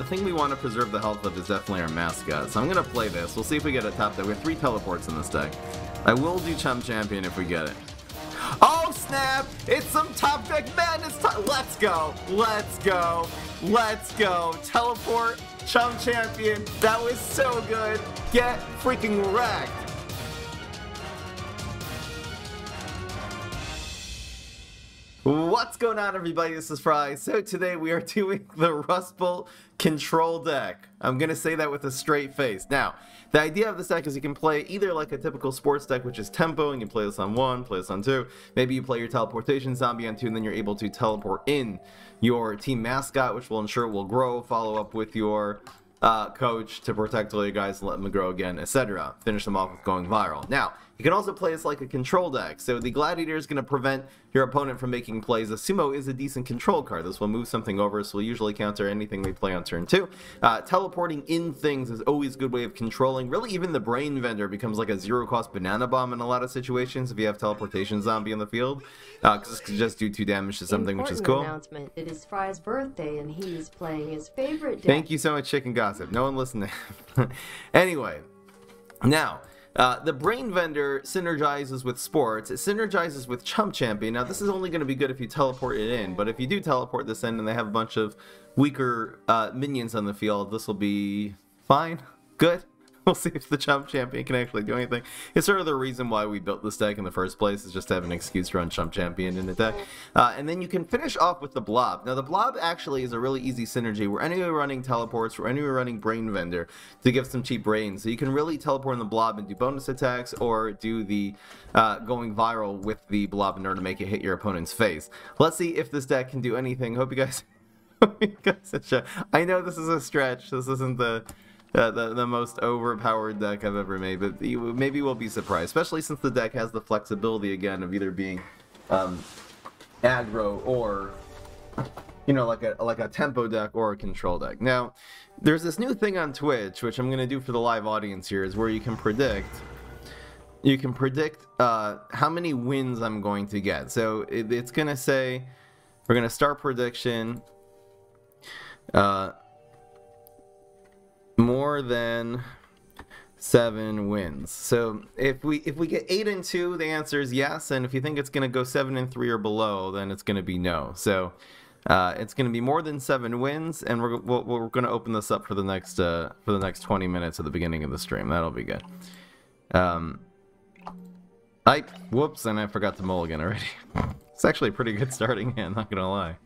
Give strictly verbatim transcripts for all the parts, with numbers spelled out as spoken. the thing we want to preserve the health of is definitely our mascot, so I'm going to play this. We'll see if we get a top deck. We have three teleports in this deck. I will do Chump Champion if we get it. Oh snap! It's some top deck madness time! Let's go! Let's go! Let's go! Teleport, Chump Champion, that was so good! Get freaking wrecked! What's going on, everybody? This is Fry. So today we are doing the Rust Bolt control deck. I'm going to say that with a straight face. Now, the idea of this deck is you can play either like a typical sports deck, which is tempo, and you play this on one, play this on two. Maybe you play your Teleportation Zombie on two, and then you're able to teleport in your team mascot, which will ensure it will grow, follow up with your uh, coach to protect all your guys and let them grow again, et cetera. Finish them off with Going Viral. Now, you can also play this like a control deck. So the Gladiator is going to prevent your opponent from making plays. The Sumo is a decent control card. This will move something over, so we'll usually counter anything we play on turn two. Uh, teleporting in things is always a good way of controlling. Really, even the Brain Vendor becomes like a zero-cost banana bomb in a lot of situations if you have Teleportation Zombie on the field. Uh, because this could just do two damage to something, important which is cool. Announcement. It is Fry's birthday, and he is playing his favorite deck. Thank you so much, Chicken Gossip. No one listened to him. Anyway, now... Uh, the Brain Vendor synergizes with sports. It synergizes with Chump Champion. Now, this is only going to be good if you teleport it in, but if you do teleport this in and they have a bunch of weaker uh, minions on the field, this will be fine. Good. We'll see if the Chump Champion can actually do anything. It's sort of the reason why we built this deck in the first place, is just to have an excuse to run Chump Champion in the deck. Uh, and then you can finish off with the Blob. Now, the Blob actually is a really easy synergy. We're anyway running teleports, we're anyway running Brain Vendor to give some cheap brains. So you can really teleport in the Blob and do bonus attacks, or do the uh, Going Viral with the Blob in order to make it hit your opponent's face. Let's see if this deck can do anything. Hope you guys... Hope you guys have shown. I know this is a stretch. This isn't the... Uh, the, the most overpowered deck I've ever made, but you, maybe we'll be surprised, especially since the deck has the flexibility again of either being um, aggro or, you know, like a like a tempo deck or a control deck. Now, there's this new thing on Twitch, which I'm going to do for the live audience here, is where you can predict... You can predict uh, how many wins I'm going to get. So it, it's going to say... We're going to start prediction... Uh... more than seven wins. So if we if we get eight and two, the answer is yes, and if you think it's going to go seven and three or below, then it's going to be no. So uh it's going to be more than seven wins, and we're we're, we're going to open this up for the next uh for the next twenty minutes at the beginning of the stream. That'll be good. um I whoops, and I forgot to mulligan already. It's actually a pretty good starting hand, not gonna lie.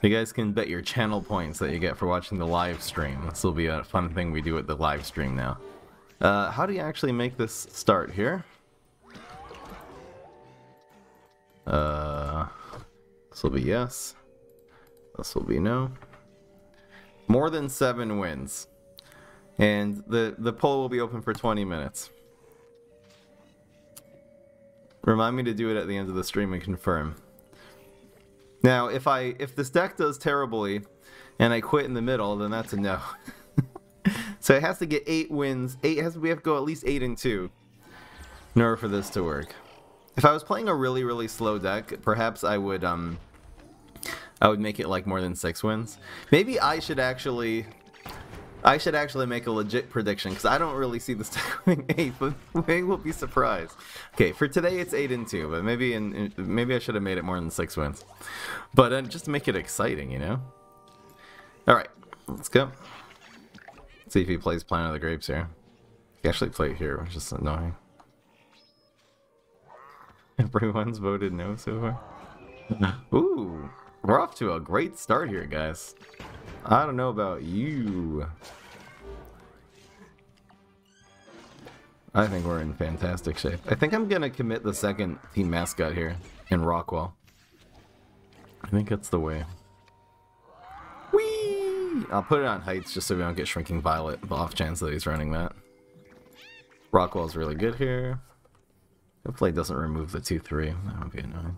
So you guys can bet your channel points that you get for watching the live stream. This will be a fun thing we do at the live stream now. Uh, how do you actually make this start here? Uh, this will be yes. This will be no. More than seven wins. And the, the poll will be open for twenty minutes. Remind me to do it at the end of the stream and confirm. Now, if I if this deck does terribly, and I quit in the middle, then that's a no. So it has to get eight wins. Eight has we have to go at least eight and two, in order for this to work. If I was playing a really really slow deck, perhaps I would um. I would make it like more than six wins. Maybe I should actually. I should actually make a legit prediction, because I don't really see this deck winning eight, but we will be surprised. Okay, for today it's eight and two, but maybe in, in maybe I should have made it more than six wins. But uh, just to make it exciting, you know. All right, let's go. Let's see if he plays Planet of the Grapes here. He actually played here, which is annoying. Everyone's voted no so far. Ooh, we're off to a great start here, guys. I don't know about you. I think we're in fantastic shape. I think I'm going to commit the second team mascot here in Rockwell. I think that's the way. Whee! I'll put it on heights just so we don't get Shrinking Violet, the off chance that he's running that. Rockwell's really good here. Hopefully he doesn't remove the two three. That would be annoying.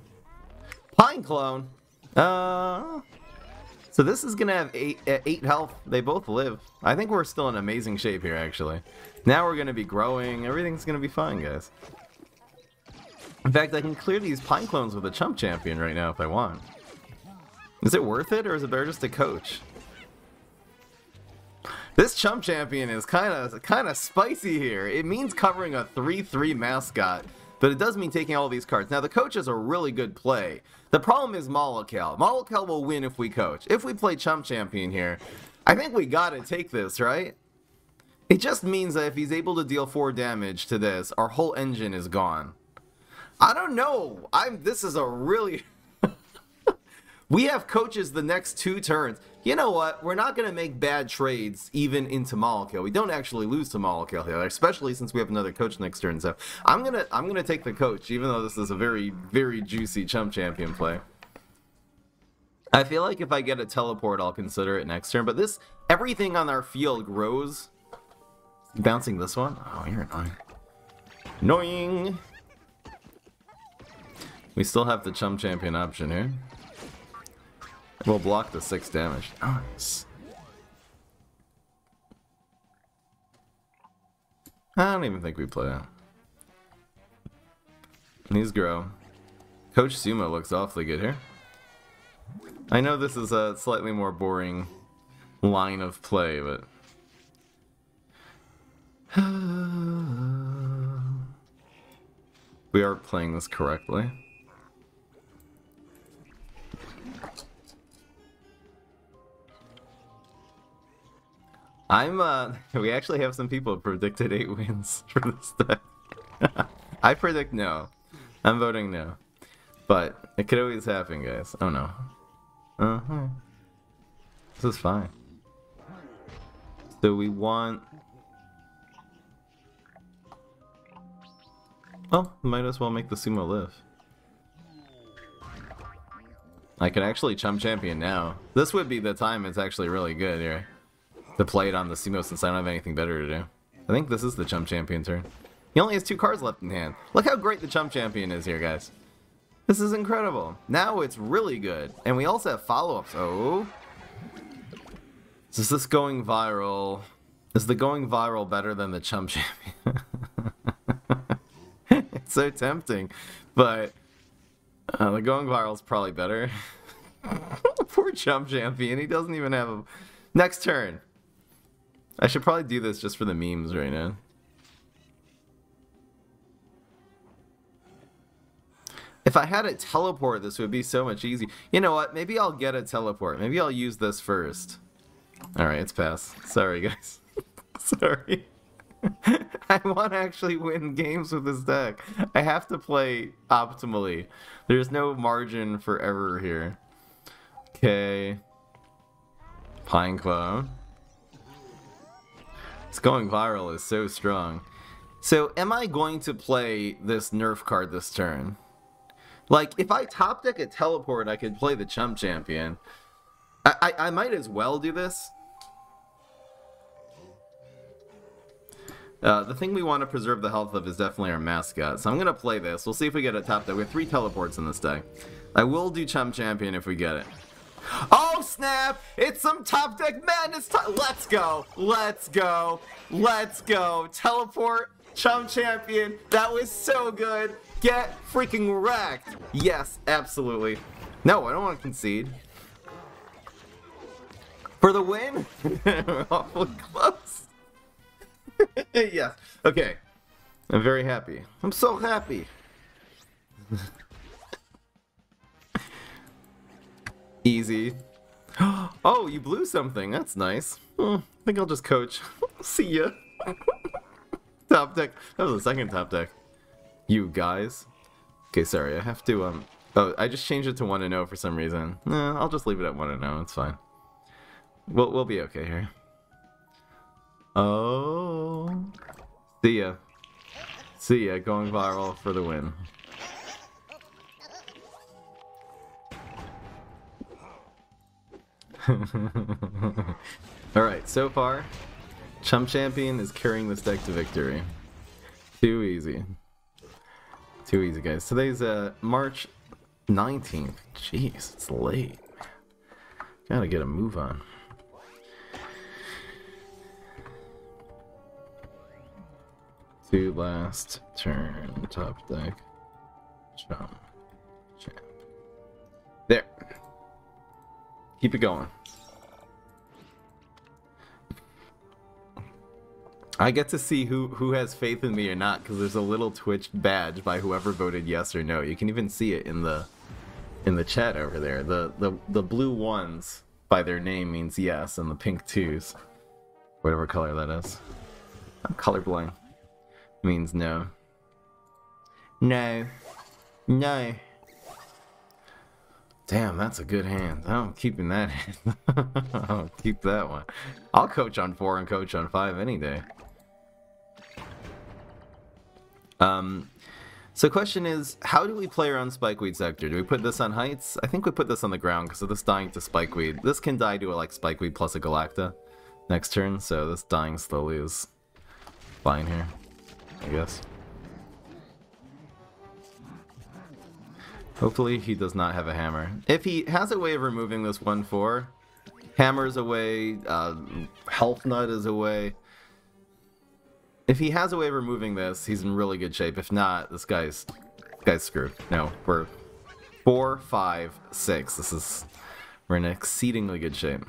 Pine Clone! Uh... So this is going to have eight, eight health. They both live. I think we're still in amazing shape here, actually. Now we're going to be growing. Everything's going to be fine, guys. In fact, I can clear these Pine Clones with a Chump Champion right now if I want. Is it worth it, or is it better just to coach? This Chump Champion is kind of kind of spicy here. It means covering a three three mascot, but it does mean taking all these cards. Now, the Coach is a really good play. The problem is Molokill. Molokill will win if we coach. If we play Chump Champion here, I think we gotta take this, right? It just means that if he's able to deal four damage to this, our whole engine is gone. I don't know. I'm. This is a really... We have coaches the next two turns. You know what? We're not going to make bad trades even into Molokill. We don't actually lose to Molokill here, especially since we have another coach next turn. So I'm going to I'm gonna take the coach, even though this is a very, very juicy Chump Champion play. I feel like if I get a teleport, I'll consider it next turn. But this, everything on our field grows. Bouncing this one? Oh, you're annoying. Annoying! We still have the Chump Champion option here. We'll block the six damage. Nice. I don't even think we play out. These grow. Coach Sumo looks awfully good here. I know this is a slightly more boring line of play, but... we are playing this correctly. I'm, uh, we actually have some people who predicted eight wins for this deck. I predict no. I'm voting no. But it could always happen, guys. Oh no. Uh-huh. This is fine. So we want... oh, might as well make the Sumo live. I can actually Chump Champion now. This would be the time it's actually really good here. To play it on the Sumo since I don't have anything better to do. I think this is the Chump Champion turn. He only has two cards left in hand. Look how great the Chump Champion is here, guys. This is incredible. Now it's really good. And we also have follow-ups. Oh. Is this going viral? Is the going viral better than the Chump Champion? It's so tempting. But uh, the going viral is probably better. Poor Chump Champion. He doesn't even have a... next turn. I should probably do this just for the memes right now. If I had a teleport, this would be so much easier. You know what? Maybe I'll get a teleport. Maybe I'll use this first. Alright, it's pass. Sorry, guys. Sorry. I want to actually win games with this deck. I have to play optimally. There's no margin for error here. Okay. Pine Clone. It's going viral is so strong. So am I going to play this nerf card this turn? Like, if I top deck a teleport, I could play the Chump Champion. I, I, I might as well do this. Uh, the thing we want to preserve the health of is definitely our mascot. So I'm going to play this. We'll see if we get a top deck. We have three teleports in this deck. I will do Chump Champion if we get it. Oh snap! It's some top deck madness time! Let's go! Let's go! Let's go! Teleport, Chump Champion, that was so good! Get freaking wrecked! Yes, absolutely. No, I don't want to concede. For the win? Awfully close. Yes, okay. I'm very happy. I'm so happy. Easy. Oh, you blew something. That's nice. Hmm, I think I'll just coach. See ya. Top deck. That was the second top deck. You guys. Okay, sorry. I have to, um... oh, I just changed it to one and oh for some reason. Nah, I'll just leave it at one and oh. It's fine. We'll, we'll be okay here. Oh. See ya. See ya. Going viral for the win. Alright, so far, Chump Champion is carrying this deck to victory. Too easy. Too easy, guys. Today's uh, March nineteenth. Jeez, it's late. Gotta get a move on. Two last turn, top deck. Chump Champ. There. Keep it going. I get to see who, who has faith in me or not, because there's a little Twitch badge by whoever voted yes or no. You can even see it in the in the chat over there. The the, the blue ones by their name means yes, and the pink twos, whatever color that is. I'm colorblind. Means no. No. No. Damn, that's a good hand. I'm keeping that hand. I'll keep that one. I'll coach on four and coach on five any day. Um, so question is, how do we play around Spikeweed Sector? Do we put this on heights? I think we put this on the ground because of this dying to Spikeweed. This can die to a, like, Spikeweed plus a Galacta next turn, so this dying slowly is fine here, I guess. Hopefully he does not have a hammer. If he has a way of removing this one four, hammer's away, uh, health nut is away. If he has a way of removing this, he's in really good shape. If not, this guy's this guy's screwed. No, we're four, five, six. This is we're in exceedingly good shape.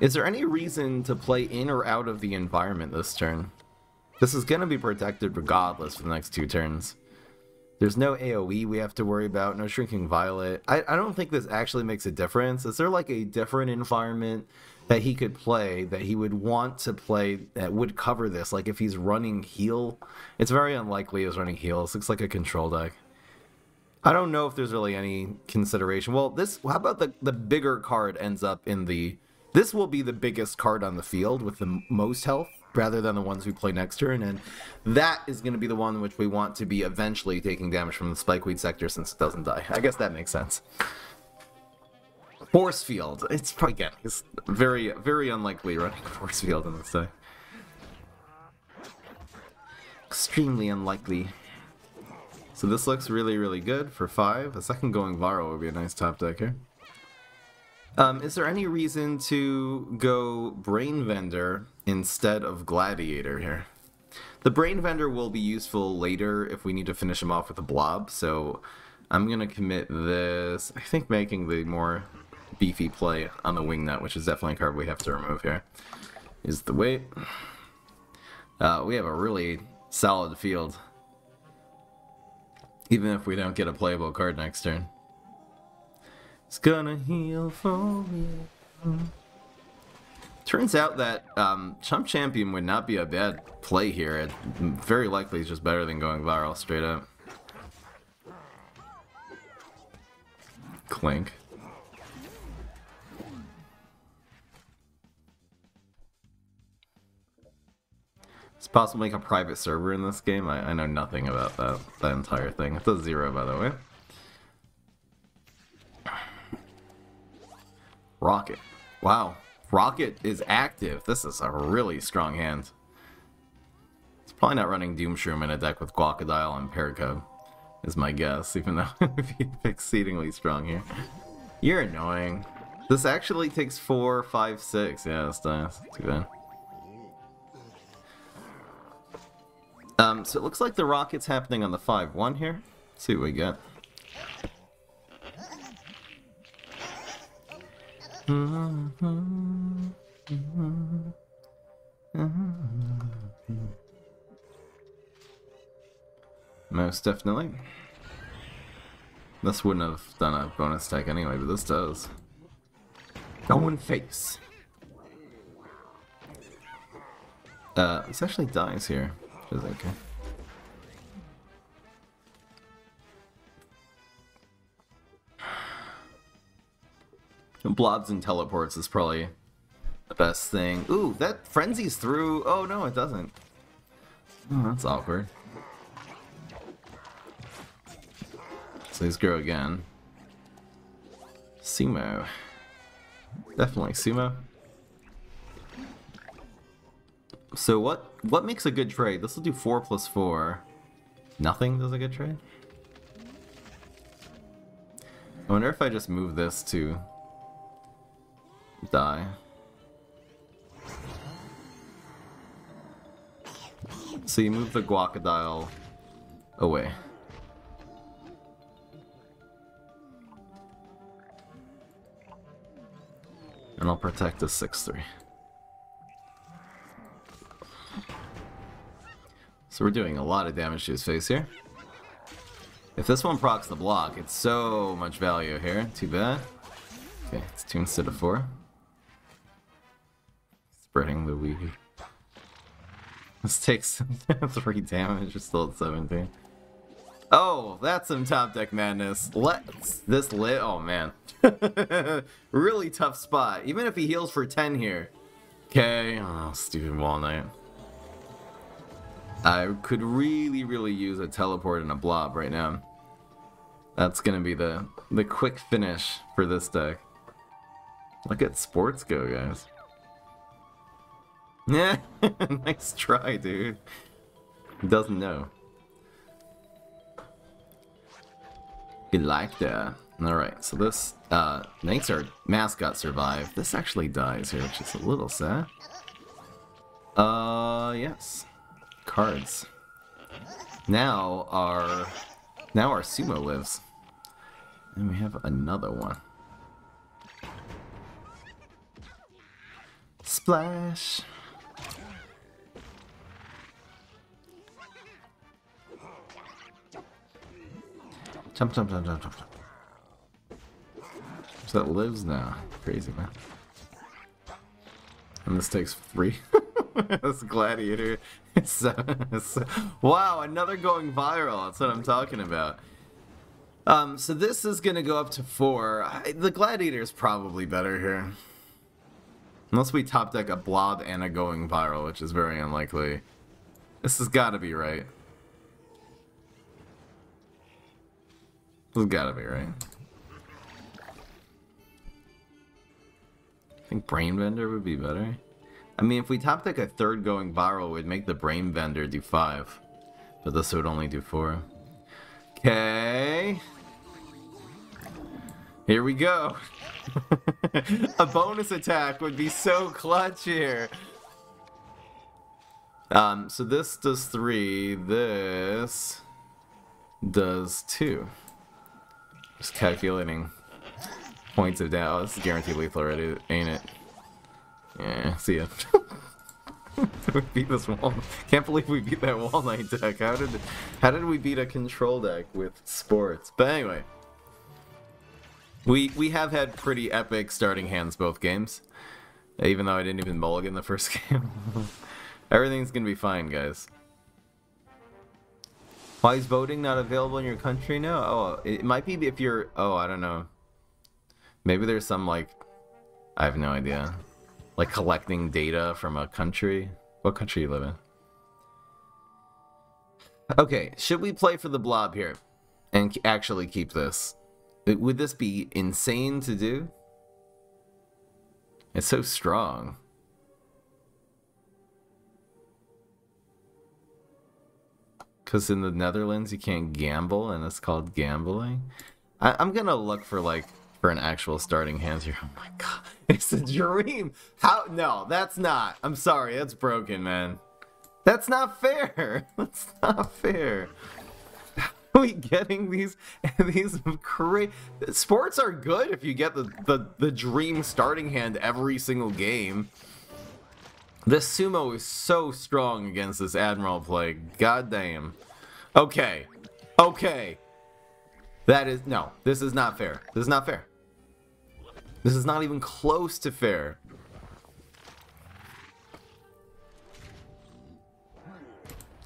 Is there any reason to play in or out of the environment this turn? This is going to be protected regardless for the next two turns. There's no AoE we have to worry about, no Shrinking Violet. I, I don't think this actually makes a difference. Is there like a different environment that he could play, that he would want to play, that would cover this? Like if he's running heal? It's very unlikely he's running heal. This looks like a control deck. I don't know if there's really any consideration. Well, this, how about the, the bigger card ends up in the... This will be the biggest card on the field with the most health, rather than the ones we play next turn, and that is going to be the one which we want to be eventually taking damage from the Spikeweed Sector since it doesn't die. I guess that makes sense. Forcefield. It's probably, again, it's very, very unlikely running Forcefield in this deck. Extremely unlikely. So this looks really, really good for five. A second Going Viral would be a nice top deck here. Um, is there any reason to go Brain Vendor instead of Gladiator here? The Brain Vendor will be useful later if we need to finish him off with a blob, so I'm going to commit this, I think, making the more beefy play on the Wingnut, which is definitely a card we have to remove here, is the weight. Uh, we have a really solid field, even if we don't get a playable card next turn. It's gonna heal for me. Turns out that um, Chump Champion would not be a bad play here. It very likely is just better than Going Viral straight up. Clink. It's possible to make a private server in this game. I, I know nothing about that, that entire thing. It's a zero, by the way. Rocket. Wow. Rocket is active. This is a really strong hand. It's probably not running Doom Shroom in a deck with Guacodile and Perico, is my guess, even though it's exceedingly strong here. You're annoying. This actually takes four, five, six. Yeah, that's nice. Too bad. Um, so it looks like the Rocket's happening on the five one here. Let's see what we get. Most definitely. This wouldn't have done a bonus tag anyway, but this does. Going face. Uh, this actually dies here, which is okay. Blobs and teleports is probably the best thing. Ooh, that frenzies through. Oh, no, it doesn't. Oh, that's awkward. So he's grow again. Sumo. Definitely Sumo. So what, what makes a good trade? This will do four plus four. Nothing does a good trade? I wonder if I just move this to... die. So you move the Guacodile away. and I'll protect a six three. So we're doing a lot of damage to his face here. If this one procs the block, it's so much value here. Too bad. Okay, it's two instead of four. Spreading the weed. This takes three damage. We're still at seventeen. Oh, that's some top deck madness. Let's this lit. Oh man, really tough spot. Even if he heals for ten here. Okay. Oh, stupid Wall Knight. I could really, really use a teleport and a blob right now. That's gonna be the the quick finish for this deck. Look at sports go, guys. Yeah, nice try, dude. Doesn't know. Galacta. Alright, so this, uh, Knights our mascot survived. This actually dies here, which is a little sad. Uh, yes. Cards. Now our, now our Sumo lives. And we have another one. Splash! Jump, jump, jump, jump, jump, jump. So that lives now. Crazy, man. And this takes three. This Gladiator. It's, uh, it's, uh, wow, another going viral. That's what I'm talking about. Um, so this is going to go up to four. I, the Gladiator is probably better here. Unless we top deck a blob and a going viral, which is very unlikely. This has got to be right. This has gotta be right. I think Brain Vendor would be better. I mean, if we top deck a third going viral, we'd make the Brain Vendor do five. But this would only do four. Okay. Here we go. A bonus attack would be so clutch here. Um, so this does three. This does two. Just calculating points of doubt. This is guaranteed lethal already, ain't it? Yeah, see ya. We beat this wall. Can't believe we beat that Wall Knight deck. How did how did we beat a control deck with sports? But anyway, we we have had pretty epic starting hands both games. Even though I didn't even mulligan the first game. Everything's gonna be fine, guys. Why is voting not available in your country now? Oh, it might be if you're... Oh, I don't know. Maybe there's some, like... I have no idea. Like, collecting data from a country. What country you live in? Okay, should we play for the blob here? And actually keep this? Would this be insane to do? It's so strong. Because in the Netherlands you can't gamble, and it's called gambling. I I'm gonna look for like for an actual starting hand here. Oh my god, it's a dream. How? No, that's not. I'm sorry, that's broken, man. That's not fair. That's not fair. How are we getting these these crazy? Sports are good if you get the, the the dream starting hand every single game. This Sumo is so strong against this Admiral play. God damn. Okay. Okay. That is... No. This is not fair. This is not fair. This is not even close to fair.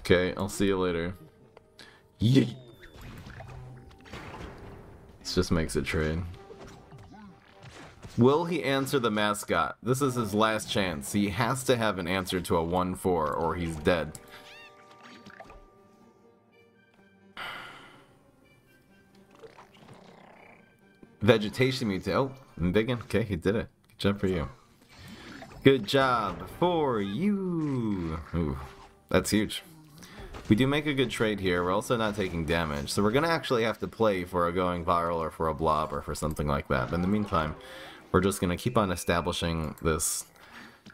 Okay. I'll see you later. Yeah. This just makes a trade. Will he answer the mascot? This is his last chance. He has to have an answer to a one four or he's dead. Vegetation mutate. Oh, I'm big in. Okay, he did it. Good job for you. Good job for you. Ooh, that's huge. We do make a good trade here. We're also not taking damage. So we're going to actually have to play for a going viral or for a blob or for something like that. But in the meantime... We're just going to keep on establishing this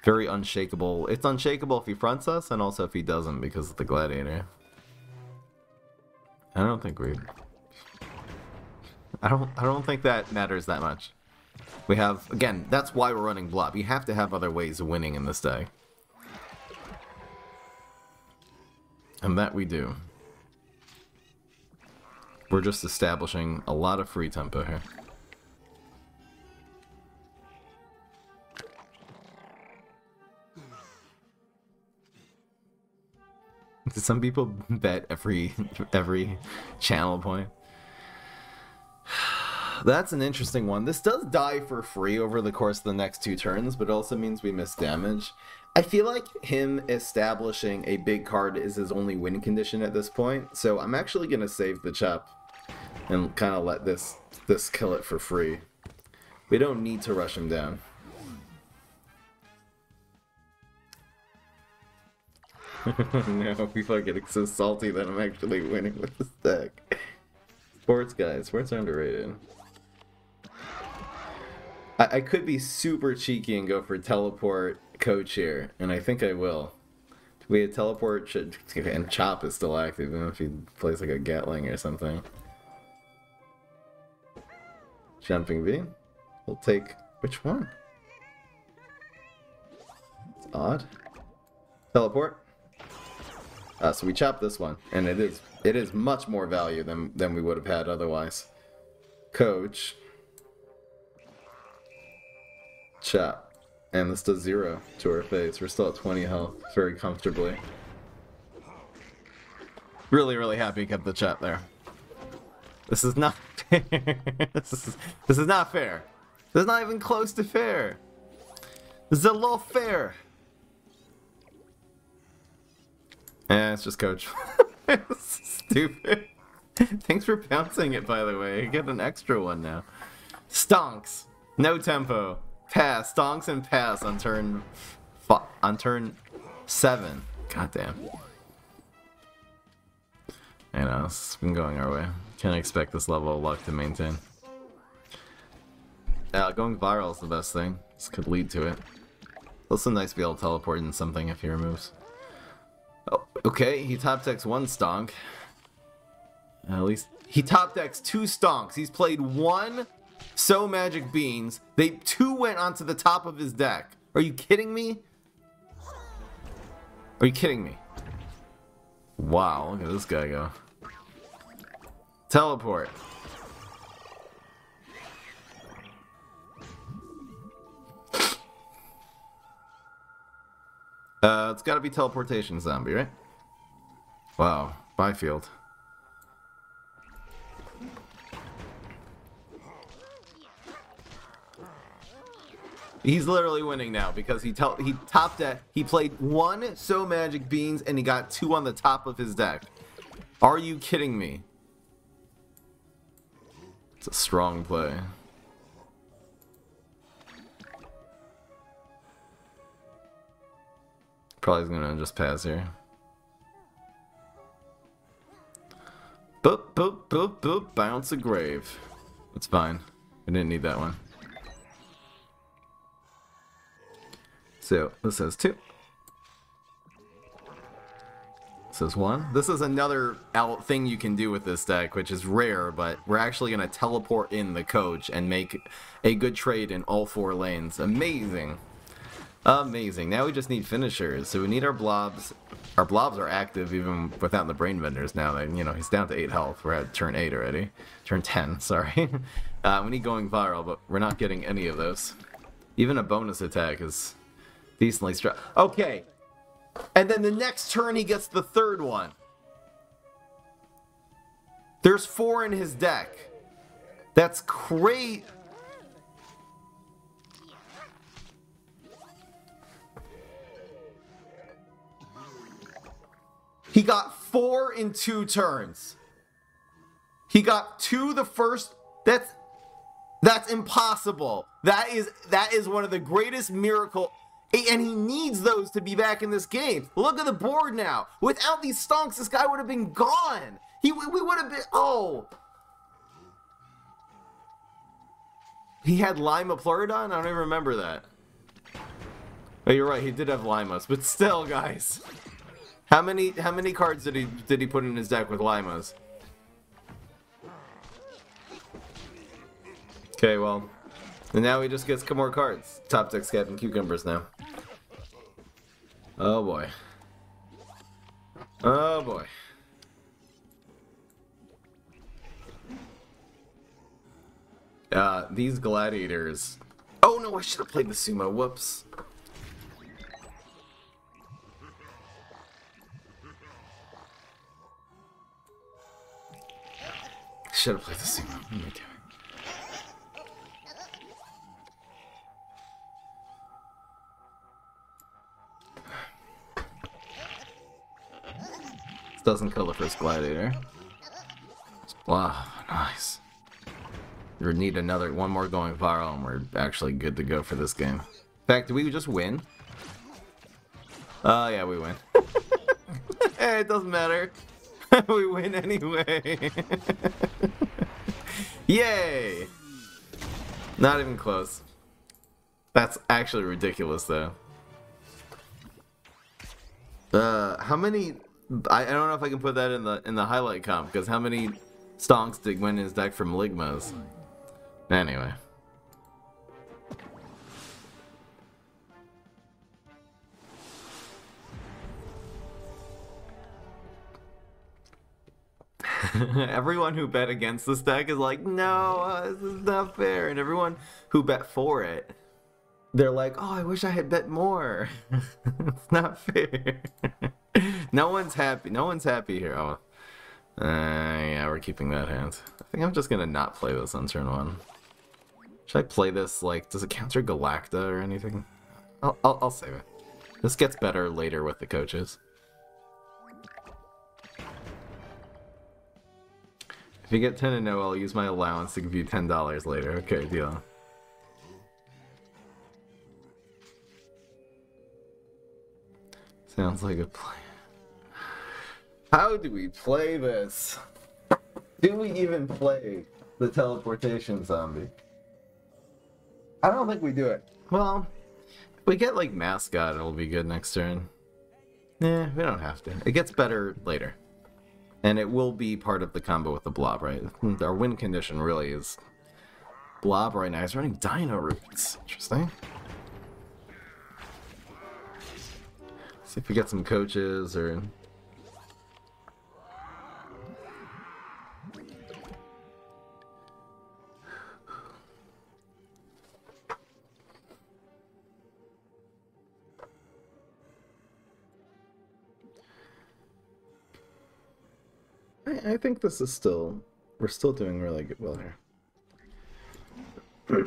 very unshakable... It's unshakable if he fronts us, and also if he doesn't because of the Gladiator. I don't think we... I don't, I don't think that matters that much. We have, again, that's why we're running Blob. You have to have other ways of winning in this deck. And that we do. We're just establishing a lot of free tempo here. Do some people bet every every channel point? That's an interesting one. This does die for free over the course of the next two turns, but it also means we miss damage. I feel like him establishing a big card is his only win condition at this point, so I'm actually going to save the chop and kind of let this, this kill it for free. We don't need to rush him down. No, people are getting so salty that I'm actually winning with this deck. Sports guys, sports are underrated. I, I could be super cheeky and go for teleport coach here, and I think I will. We had teleport, should, and Chop is still active, even if he plays like a Gatling or something. Jumping Bean? We'll take which one? It's odd. Teleport. Uh, so we chop this one, and it is it is much more value than than we would have had otherwise. Coach, chop, and this does zero to our face. We're still at twenty health, very comfortably. Really, really happy you kept the chop there. This is not fair. this is this is not fair. This is not even close to fair. This is a little fair. Yeah, it's just Coach. It's stupid. Thanks for pouncing it, by the way. I get an extra one now. Stonks. No tempo. Pass. Stonks and pass on turn f on turn seven. Goddamn. I know, it's been going our way. Can't expect this level of luck to maintain. Uh, going viral is the best thing. This could lead to it. It's also nice to be able to teleport in something if he removes. Okay, he top decks one stonk. At least he top decks two stonks. He's played one So Magic Beans. They two went onto the top of his deck. Are you kidding me? Are you kidding me? Wow, look at this guy go. Teleport. Uh, it's gotta be Teleportation Zombie, right? Wow, Byfield. He's literally winning now because he tel he topped that. He played one So Magic Beans and he got two on the top of his deck. Are you kidding me? It's a strong play. Probably gonna just pass here. Boop, boop, boop, boop, bounce a grave. That's fine. I didn't need that one. So, this says two. This is one. This is another out thing you can do with this deck, which is rare, but we're actually gonna teleport in the coach and make a good trade in all four lanes. Amazing. Amazing. Now we just need finishers. So we need our blobs. Our blobs are active even without the brain vendors now. That, you know, he's down to eight health. We're at turn eight already. Turn ten, sorry. Uh, we need going viral, but we're not getting any of those. Even a bonus attack is decently strong. Okay. And then the next turn he gets the third one. There's four in his deck. That's crazy. He got four in two turns. He got two the first. That's that's impossible. That is that is one of the greatest miracles. And he needs those to be back in this game. Look at the board now. Without these stonks, this guy would have been gone. He we would have been oh. He had Lima Pleurodon? I don't even remember that. Oh, you're right. He did have Limas, but still, guys. How many how many cards did he did he put in his deck with Limas? Okay, well, And now he just gets some more cards. Top deck's Captain Cucumbers now. Oh boy. Oh boy. Uh, these gladiators. Oh no, I should have played the sumo. Whoops. Should have played the sumo. What am I doing? This doesn't kill the first gladiator. Wow, nice. We need another one more going viral, and we're actually good to go for this game. In fact, did we just win? Oh, uh, yeah, we win. Hey, it doesn't matter. We win anyway. Yay! Not even close. That's actually ridiculous, though. Uh, how many? I, I don't know if I can put that in the in the highlight comp because how many stonks did win his deck from Ligmas? Anyway. Everyone who bet against this deck is like, no, this is not fair. And everyone who bet for it, they're like, oh, I wish I had bet more. It's not fair. No one's happy. No one's happy here. Oh, uh, yeah, we're keeping that hand. I think I'm just going to not play this on turn one. Should I play this? Like, does it counter Galacta or anything? I'll, I'll, I'll save it. This gets better later with the coaches. If you get ten and no, I'll use my allowance to give you ten dollars later. Okay, deal. Sounds like a plan. How do we play this? Do we even play the teleportation zombie? I don't think we do it. Well, if we get like mascot, it'll be good next turn. Eh, we don't have to. It gets better later. And it will be part of the combo with the blob, right? Our win condition really is blob right now. He's running Dino Roots. Interesting. Let's see if we get some coaches or... I think this is still, we're still doing really good well here.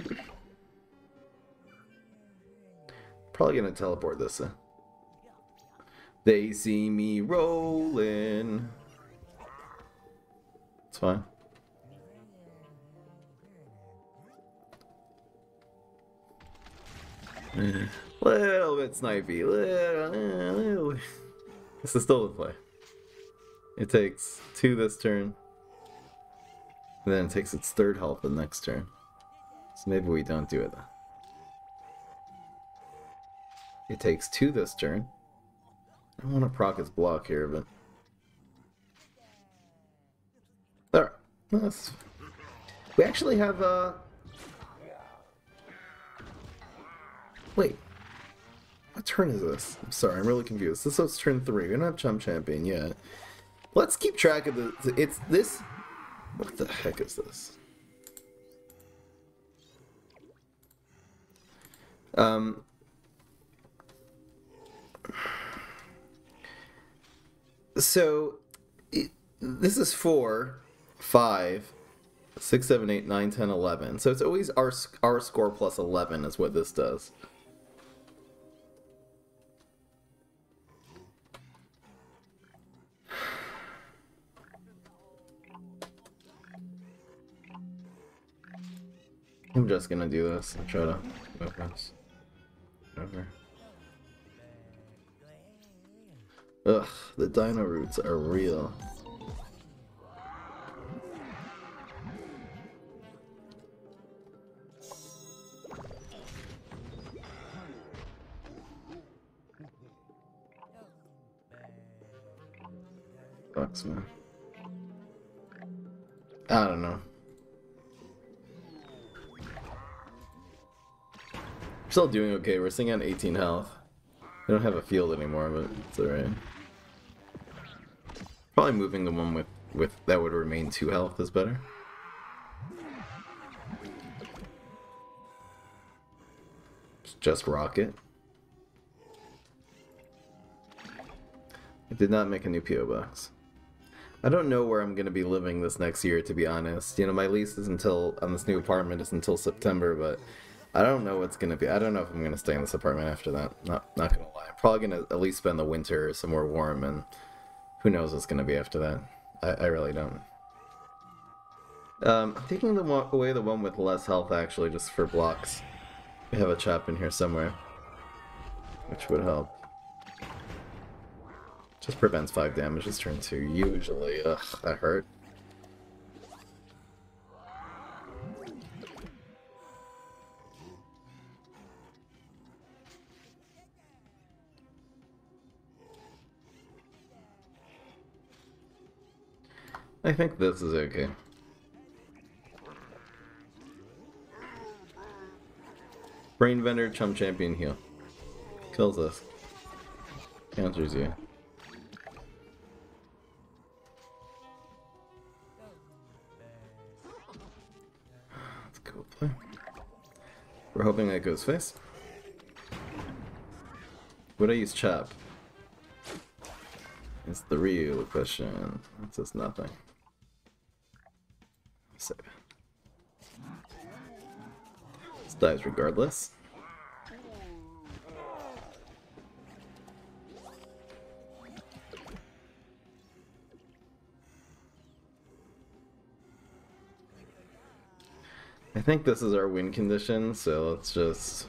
Probably gonna teleport this in. They see me rolling. It's fine. Little bit snipey, little, little. This is still the play. It takes two this turn, and then it takes its third health the next turn. So maybe we don't do it then. It takes two this turn. I don't want to proc its block here, but... Alright, nice. We actually have a... Uh... Wait. What turn is this? I'm sorry, I'm really confused. This is turn three. We don't have Chump Champion yet. Let's keep track of the. It's this. What the heck is this? Um. So, it, this is four, five, six, seven, eight, nine, ten, eleven. So it's always our our score plus eleven is what this does. I'm just gonna do this and try to move this over. Ugh, the Dino Roots are real. Fucks, man. I don't know. still doing okay. We're sitting on eighteen health. They don't have a field anymore, but it's alright. Probably moving the one with, with that would remain two health is better. Just rocket. I did not make a new P O box. I don't know where I'm going to be living this next year, to be honest. You know, my lease is until, on this new apartment is until September, but I don't know what's going to be. I don't know if I'm going to stay in this apartment after that. Not, not going to lie. I'm probably going to at least spend the winter somewhere warm, and who knows what's going to be after that. I, I really don't. Um, I'm taking the one, away the one with less health, actually, just for blocks. We have a chop in here somewhere, which would help. Just prevents five damage this turn two, usually. Ugh, that hurt. I think this is okay. Brain Vendor, Chump Champion, heal. Kills us. Counters you. Let's go play. We're hoping that goes face. Would I use Chop? It's the Ryu question. That's just nothing. Save. Dies regardless. I think this is our win condition, so let's just,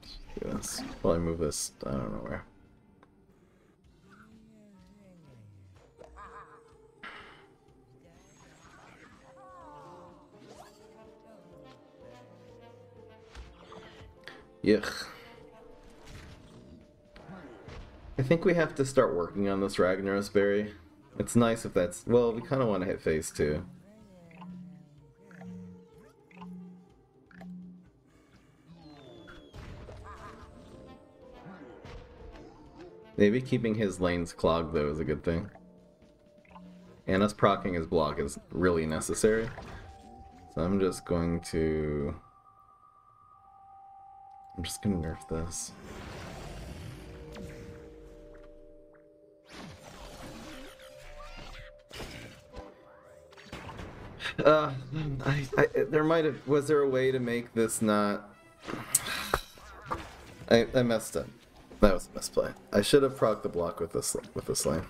let's do this. Probably move this, I don't know where. Yuck. I think we have to start working on this Ragnaros berry. It's nice if that's... well, we kind of want to hit phase two. Maybe keeping his lanes clogged, though, is a good thing. And us proccing his block is really necessary. So I'm just going to... I'm just gonna nerf this. Uh, I, I, there might have, was there a way to make this not... I, I messed up. That was a misplay. I should have procced the block with this, with this lane.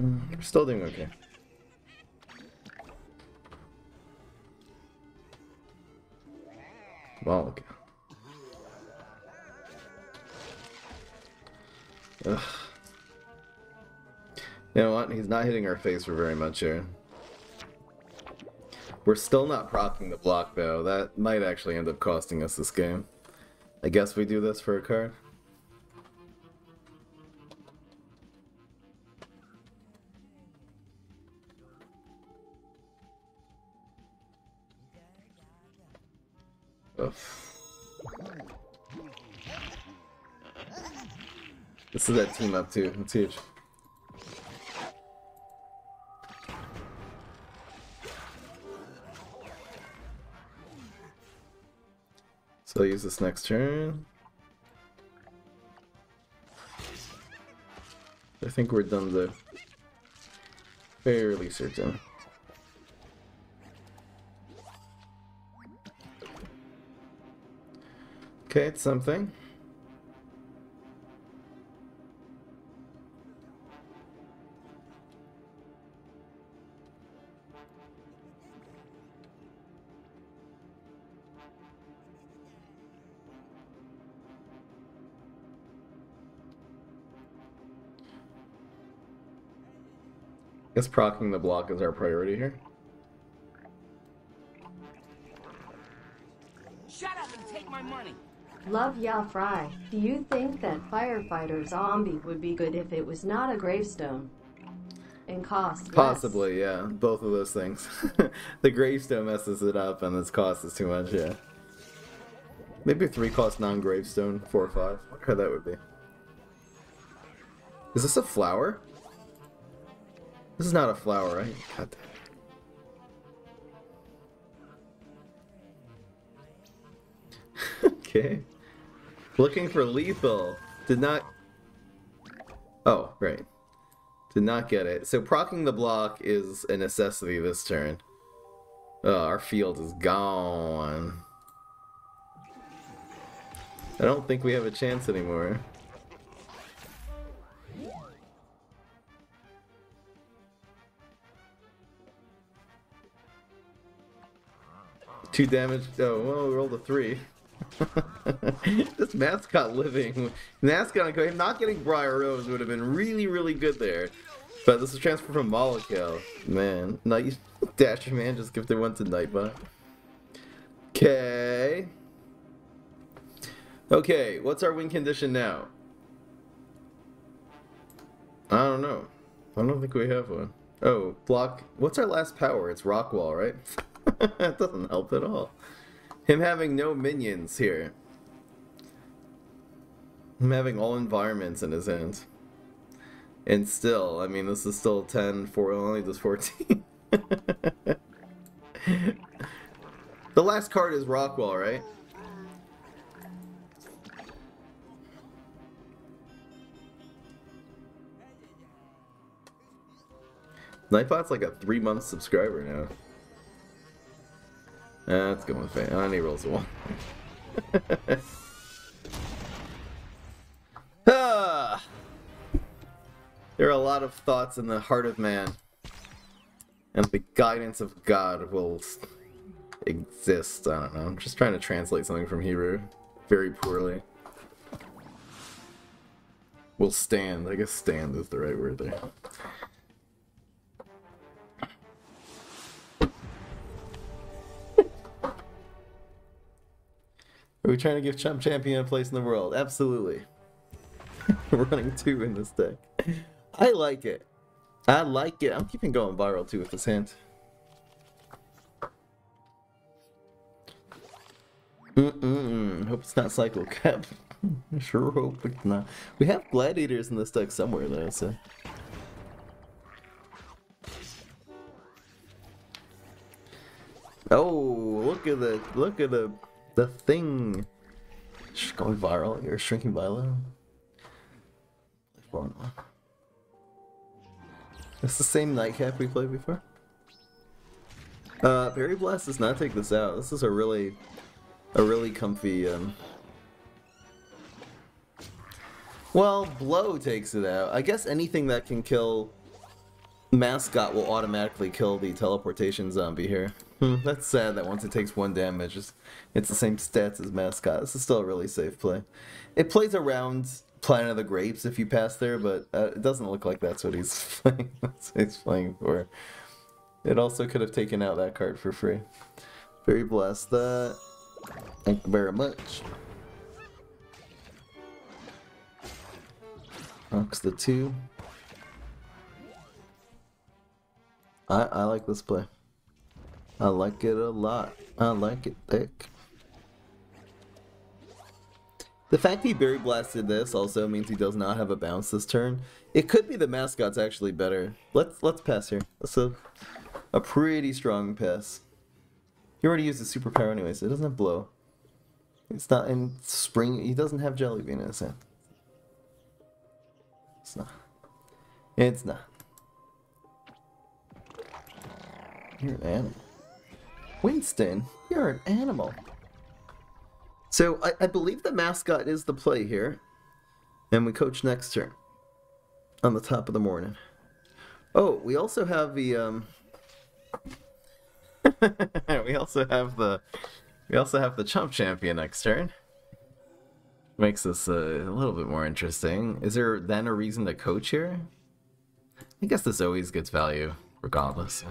I'm still doing okay. Molokill. Ugh. You know what? He's not hitting our face for very much here. We're still not proccing the block, though. That might actually end up costing us this game. I guess we do this for a card. This is that team up too, it's huge. So I'll use this next turn. I think we're done though. Fairly certain. Okay, it's something. I guess proccing the block is our priority here. Shut up and take my money. Love ya, Fry. Do you think that Firefighter Zombie would be good if it was not a gravestone? and cost. Possibly, yes. Yeah. Both of those things. The gravestone messes it up, and this cost is too much, yeah. Maybe three cost non-gravestone, four or five. I wonder how that would be. Is this a flower? This is not a flower, right? God damn. Okay. Looking for lethal. Did not... Oh, right. Did not get it. So proccing the block is a necessity this turn. Oh, our field is gone. I don't think we have a chance anymore. Two damage. Oh, well, we rolled a three. This mascot living. Mascot, him not getting Briar Rose would have been really, really good there. But this is transferred from Molokill. Man. Night Dasher Man just gifted one to Nightbot. Okay. Okay, what's our win condition now? I don't know. I don't think we have one. Oh, block. What's our last power? It's Rockwell, right? That doesn't help at all. Him having no minions here. Him having all environments in his hands. And still, I mean, this is still ten, four, only just fourteen. The last card is Rockwell, right? Nightbot's like a three month subscriber now. That's going fast. And he rolls a one. Ah! There are a lot of thoughts in the heart of man, and the guidance of God will exist. I don't know. I'm just trying to translate something from Hebrew very poorly. Will stand. I guess "stand" is the right word there. Are we trying to give Chump Champion a place in the world? Absolutely. We're running two in this deck. I like it. I like it. I'm keeping Going Viral too with this hand. Mm-mm. Hope it's not Cycle Cap. Sure hope it's not. We have Gladiators in this deck somewhere though, so. Oh, look at the look at the The thing. Going viral. You're shrinking violet. That's the same Nightcap we played before. Uh, Berry Blast does not take this out. This is a really, a really comfy. Um... Well, Blow takes it out. I guess anything that can kill Mascot will automatically kill the Teleportation Zombie here. Hmm, that's sad that once it takes one damage, it's, it's the same stats as Mascot. This is still a really safe play. It plays around Planet of the Grapes if you pass there, but uh, it doesn't look like that's what he's playing. That's what he's playing for. It also could have taken out that card for free. Very blessed that. Thank you very much. Rocks the two. I, I like this play. I like it a lot. I like it thick. The fact he Berry Blasted this also means he does not have a bounce this turn. It could be the Mascot's actually better. Let's let's pass here. That's a, a pretty strong pass. He already used his superpower anyway, so it doesn't have Blow. It's not in Spring. He doesn't have Jelly Bean in his hand. It's not. It's not. You're an animal. Winston, you're an animal. So I, I believe the Mascot is the play here, and we coach next turn on the top of the morning. Oh, we also have the um. we also have the we also have the Chump Champion next turn. Makes this uh, a little bit more interesting. Is there then a reason to coach here? I guess this always gets value regardless. So.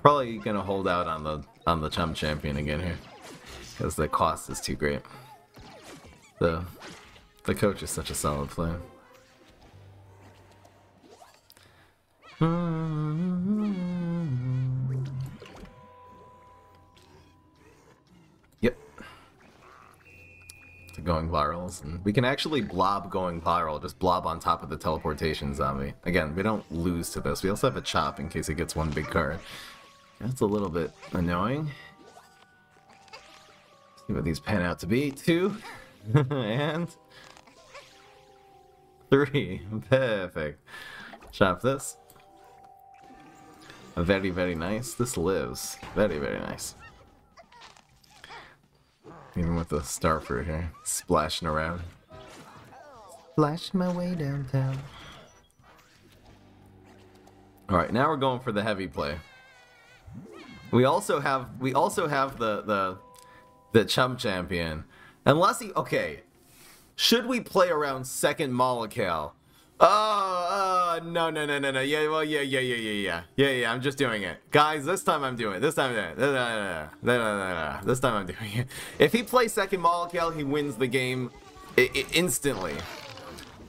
Probably gonna hold out on the on the Chump Champion again here, because the cost is too great. The the coach is such a solid player. Yep. To Going Virals. And we can actually blob Going Viral, just blob on top of the Teleportation Zombie. Again, we don't lose to this. We also have a Chop in case it gets one big card. That's a little bit annoying. See what these pan out to be. Two. And... three. Perfect. Chop this. Very, very nice. This lives. Very, very nice. Even with the star fruit here. Splashing around. Splashing my way downtown. Alright, now we're going for the heavy play. We also have we also have the the the Chump Champion. Unless he okay. Should we play around second Molokill? Oh, uh, no, no, no, no, no. Yeah, well, yeah, yeah, yeah, yeah, yeah, yeah, yeah. I'm just doing it, guys. This time I'm doing it. This time, I'm doing it. This time I'm doing it. If he plays second Molokill, he wins the game I I instantly.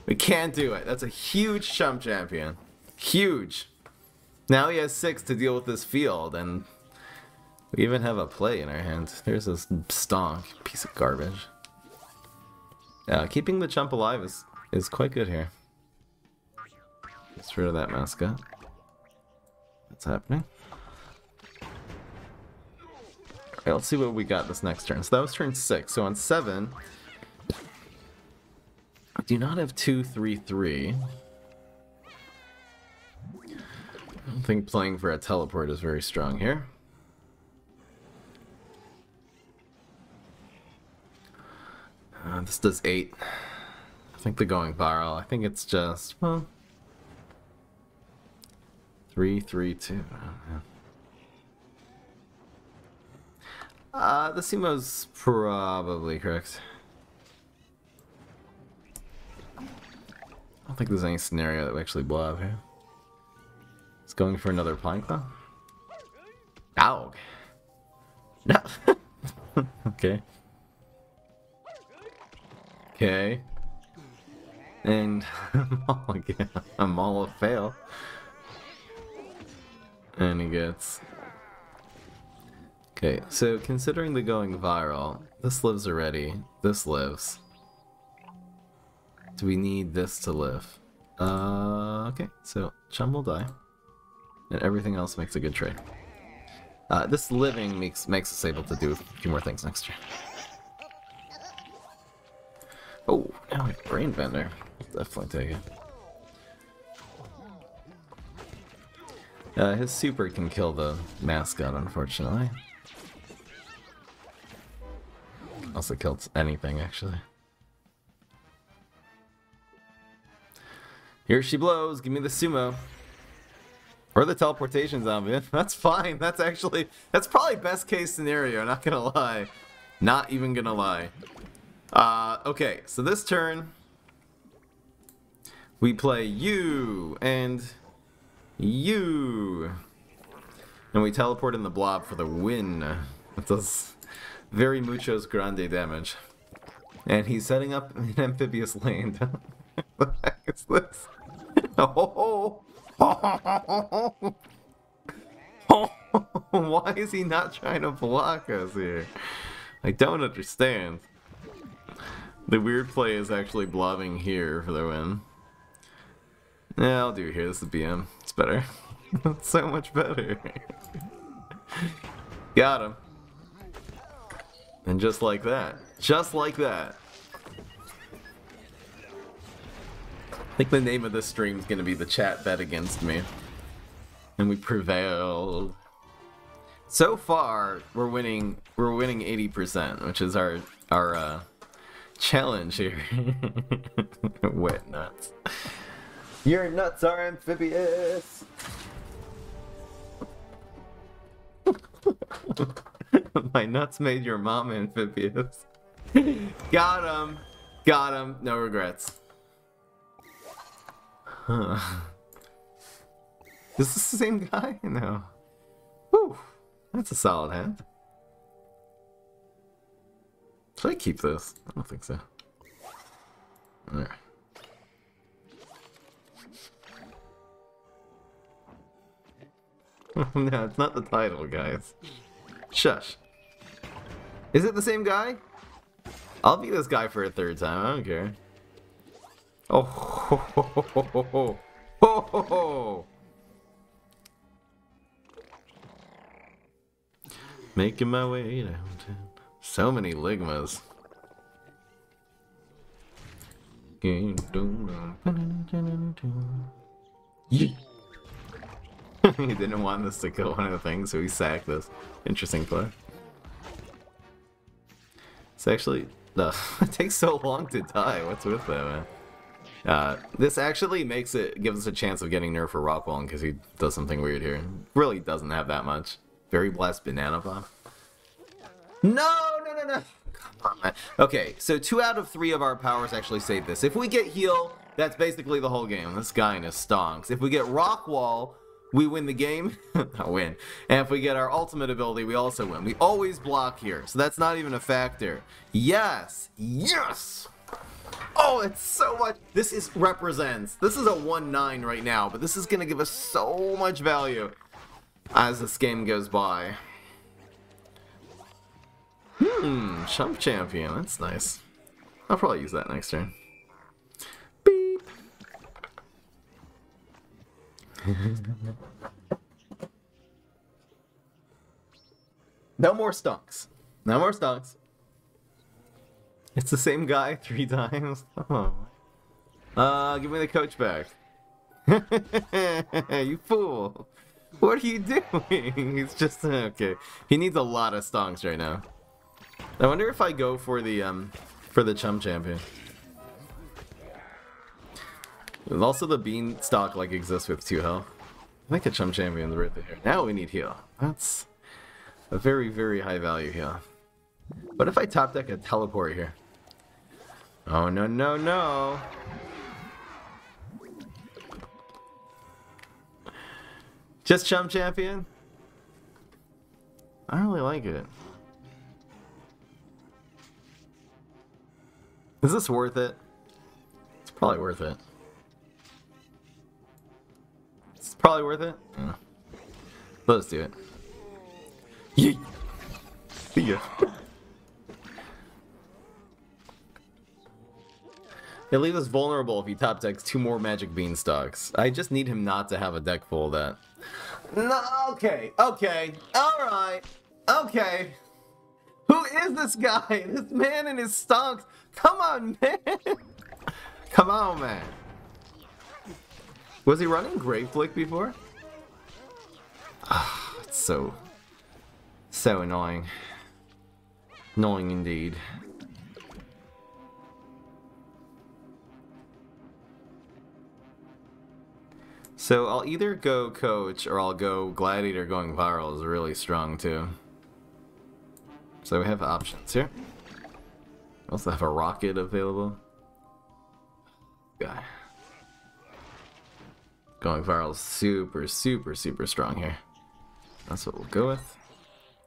We can't do it. That's a huge Chump Champion. Huge. Now he has six to deal with this field, and we even have a play in our hands. There's this stonk piece of garbage. Uh, keeping the chump alive is is quite good here. Let's rid of that mascot. What's happening? Alright, let's see what we got this next turn. So that was turn six. So on seven, I do not have two, three, three. I don't think playing for a teleport is very strong here. Uh, this does eight. I think the Going Viral. I think it's just well. Three, three, two. Oh, yeah. Uh, the Sumo's probably correct. I don't think there's any scenario that we actually blob here. It's going for another plank though. Ow. No. Okay. Okay. And I'm all again. I'm all a fail. And he gets... Okay, so considering the Going Viral, this lives already. This lives. Do we need this to live? Uh, okay, so Chum will die. And everything else makes a good trade. Uh, this living makes, makes us able to do a few more things next turn. Oh, now we have Brain Vendor. I'll definitely take it. Uh, his super can kill the mascot, unfortunately. Also kills anything, actually. Here she blows. Give me the Sumo. Or the Teleportation Zombie. That's fine. That's actually... That's probably best case scenario, not gonna lie. Not even gonna lie. Uh, okay, so this turn... We play you, and... You and we teleport in the blob for the win. That does very muchos grande damage. And he's setting up an amphibious lane. What the heck is this? Oh, oh, oh, oh, oh, oh. Why is he not trying to block us here? I don't understand. The weird play is actually blobbing here for the win. Yeah, I'll do here. This is B M. It's better. It's so much better. Got him. And just like that. Just like that. I think the name of this stream is going to be the chat bet against me. And we prevailed. So far, we're winning we're winning eighty percent, which is our our uh challenge here. Wet nuts. Your nuts are amphibious! My nuts made your mom amphibious. Got him! Got him! No regrets. Huh. Is this the same guy? No. Whew! That's a solid hand. Should I keep this? I don't think so. Alright. No, it's not the title, guys. Shush. Is it the same guy? I'll be this guy for a third time, I don't care. Oh, ho, ho, ho, ho, ho, ho. Ho, ho, ho. Making my way downtown. So many ligmas. He didn't want this to kill one of the things, so he sacked this. Interesting play. It's actually... Uh, it takes so long to die. What's with that, man? Uh, this actually makes it... gives us a chance of getting nerf for Rockwell because he does something weird here. Really doesn't have that much. Very blessed banana bomb. No, no, no, no! Come on, man. Okay, so two out of three of our powers actually save this. If we get heal, that's basically the whole game. This guy in his stonks. If we get Rockwall, we win the game. I win. And if we get our ultimate ability, we also win. We always block here, so that's not even a factor. Yes! Yes! Oh, it's so much. This is represents. This is a one nine right now, but this is going to give us so much value as this game goes by. Hmm, Chump Champion. That's nice. I'll probably use that next turn. Beep. No more stonks. No more stonks. It's the same guy three times. Oh. Uh, give me the coach back. You fool. What are you doing? He's just... Okay. He needs a lot of stonks right now. I wonder if I go for the um, for the Chump Champion. And also the bean stock like exists with two health. I think a Chump Champion's right there. Now we need heal. That's a very, very high value heal. What if I top deck a teleport here? Oh no no no! Just Chump Champion? I really like it. Is this worth it? It's probably worth it. It's probably worth it? Yeah. Let's do it. Yeet! See ya. It leaves us vulnerable if he top decks two more magic bean stocks. I just need him not to have a deck full of that. No, okay, okay, alright, okay. Who is this guy? This man and his stonks. Come on, man. Come on, man. Was he running Grave Flick before? Ah, oh, it's so, so annoying. Annoying indeed. So I'll either go Coach or I'll go Gladiator. Going Viral is really strong too. So we have options here. We also have a rocket available. Guy. Going Viral is super, super, super strong here. That's what we'll go with.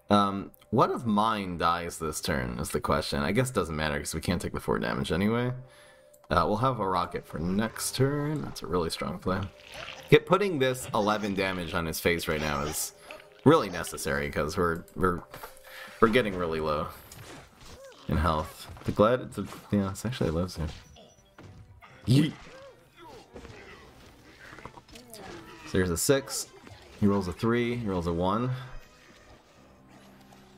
Um, what if mine dies this turn is the question. I guess it doesn't matter because we can't take the four damage anyway. Uh, we'll have a rocket for next turn. That's a really strong play. Get putting this eleven damage on his face right now is really necessary because we're we're We're getting really low in health. The glad it's a, yeah, it's actually low soon. Yeet! So there's a six. He rolls a three. He rolls a one.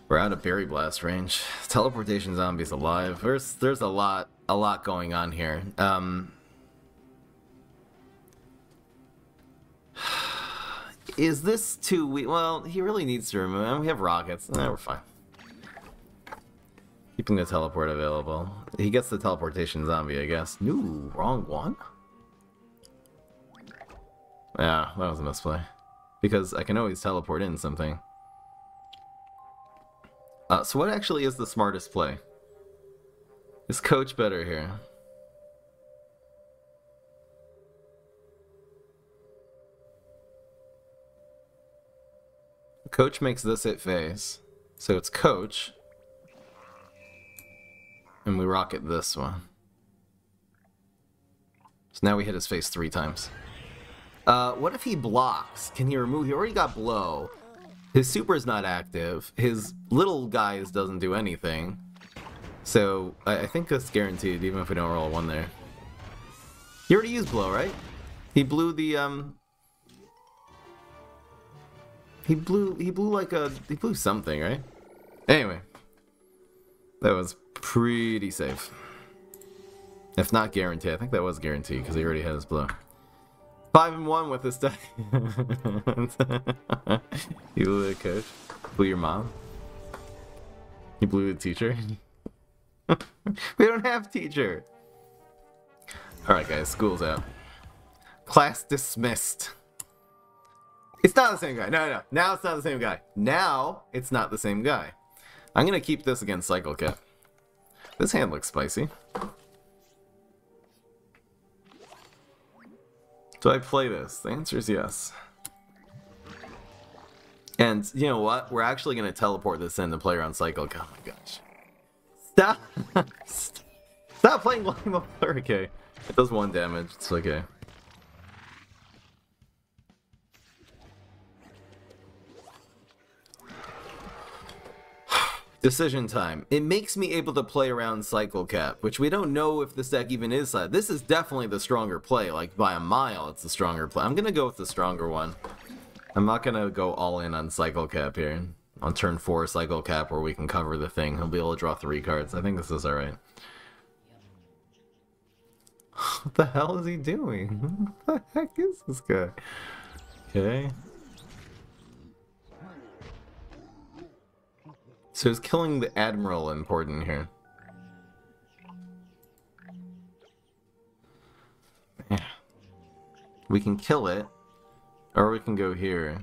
We're out of Berry Blast range. Teleportation Zombie's alive. There's there's a lot a lot going on here. Um, is this too weak? Well, he really needs to remove him. We have rockets. Nah, we're fine. Keeping the teleport available. He gets the teleportation zombie, I guess. No, wrong one? Yeah, that was a misplay. Because I can always teleport in something. Uh, so what actually is the smartest play? Is Coach better here? Coach makes this hit phase. So it's Coach. And we rocket this one. So now we hit his face three times. Uh, what if he blocks? Can he remove? He already got blow. His super is not active. His little guys doesn't do anything. So I, I think that's guaranteed, even if we don't roll a one there. He already used blow, right? He blew the um. He blew. He blew like a. He blew something, right? Anyway, that was pretty safe. If not guarantee, I think that was guaranteed because he already had his blow. Five and one with this deck. You blew the coach. Blew your mom. You blew the teacher. We don't have teacher. All right, guys. School's out. Class dismissed. It's not the same guy. No, no. Now it's not the same guy. Now it's not the same guy. I'm gonna keep this against Cycle Cap. This hand looks spicy. Do I play this? The answer is yes. And you know what? We're actually going to teleport this in to play around Cycle Cap. Oh my gosh. Stop! Stop playing Lime of Hurricane. It does one damage. It's okay. Decision time. It makes me able to play around Cycle Cap, which we don't know if this deck even is that. This is definitely the stronger play, like by a mile it's the stronger play. I'm gonna go with the stronger one. I'm not gonna go all in on Cycle Cap here. On turn four Cycle Cap where we can cover the thing. He'll be able to draw three cards. I think this is alright. What the hell is he doing? What the heck is this guy? Okay. So is killing the Admiral important here? Yeah. We can kill it, or we can go here.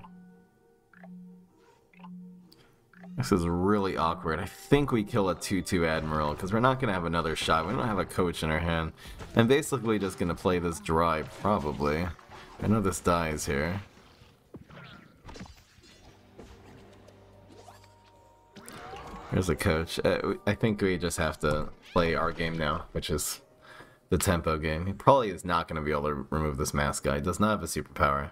This is really awkward. I think we kill a two two Admiral, because we're not going to have another shot. We don't have a coach in our hand. I'm basically just going to play this dry, probably. I know this dies here. There's a coach. Uh, I think we just have to play our game now, which is the tempo game. He probably is not going to be able to remove this mask guy. He does not have a superpower.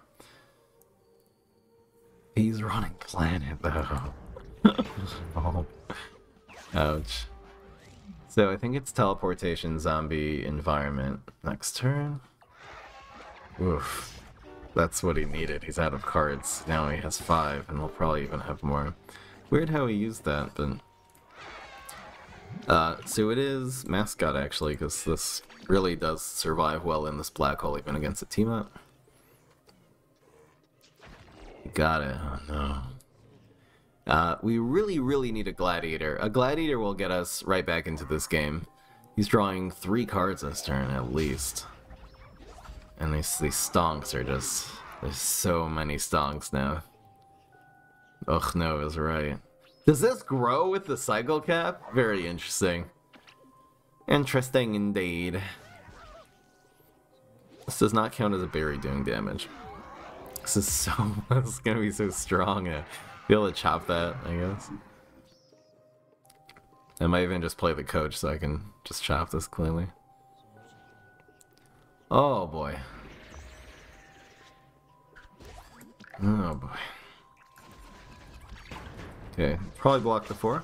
He's running planet, though. Oh. Ouch. So I think it's teleportation zombie environment. Next turn. Oof. That's what he needed. He's out of cards. Now he has five, and we'll probably even have more. Weird how he used that, but... Uh, so it is Mascot, actually, because this really does survive well in this black hole, even against a team-up. Got it. Oh, no. Uh, we really, really need a Gladiator. A Gladiator will get us right back into this game. He's drawing three cards this turn, at least. And these, these stonks are just... There's so many stonks now. Ugh, no is right. Does this grow with the Cycle Cap? Very interesting. Interesting indeed. This does not count as a berry doing damage. This is so... This is gonna be so strong. I'll be able to chop that, I guess. I might even just play the coach so I can just chop this cleanly. Oh boy. Oh boy. Okay, probably block the four.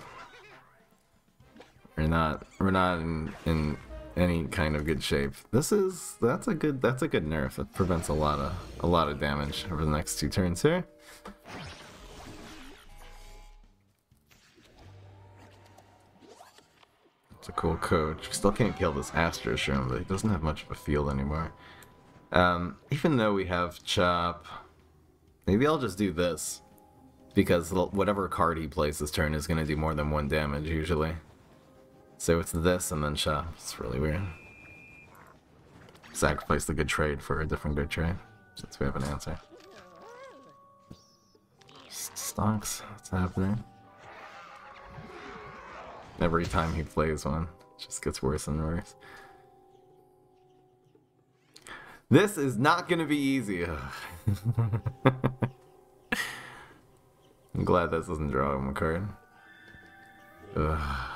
We're not we're not in, in any kind of good shape. This is that's a good that's a good nerf. It prevents a lot of a lot of damage over the next two turns here. It's a cool coach. We still can't kill this Astroshroom, but he doesn't have much of a field anymore. Um, even though we have chop, maybe I'll just do this. Because whatever card he plays this turn is going to do more than one damage, usually. So it's this and then Shop. It's really weird. Sacrifice the good trade for a different good trade, since we have an answer. Stonks, what's happening? Every time he plays one, it just gets worse and worse. This is not going to be easy. I'm glad that doesn't draw him a card. Ugh.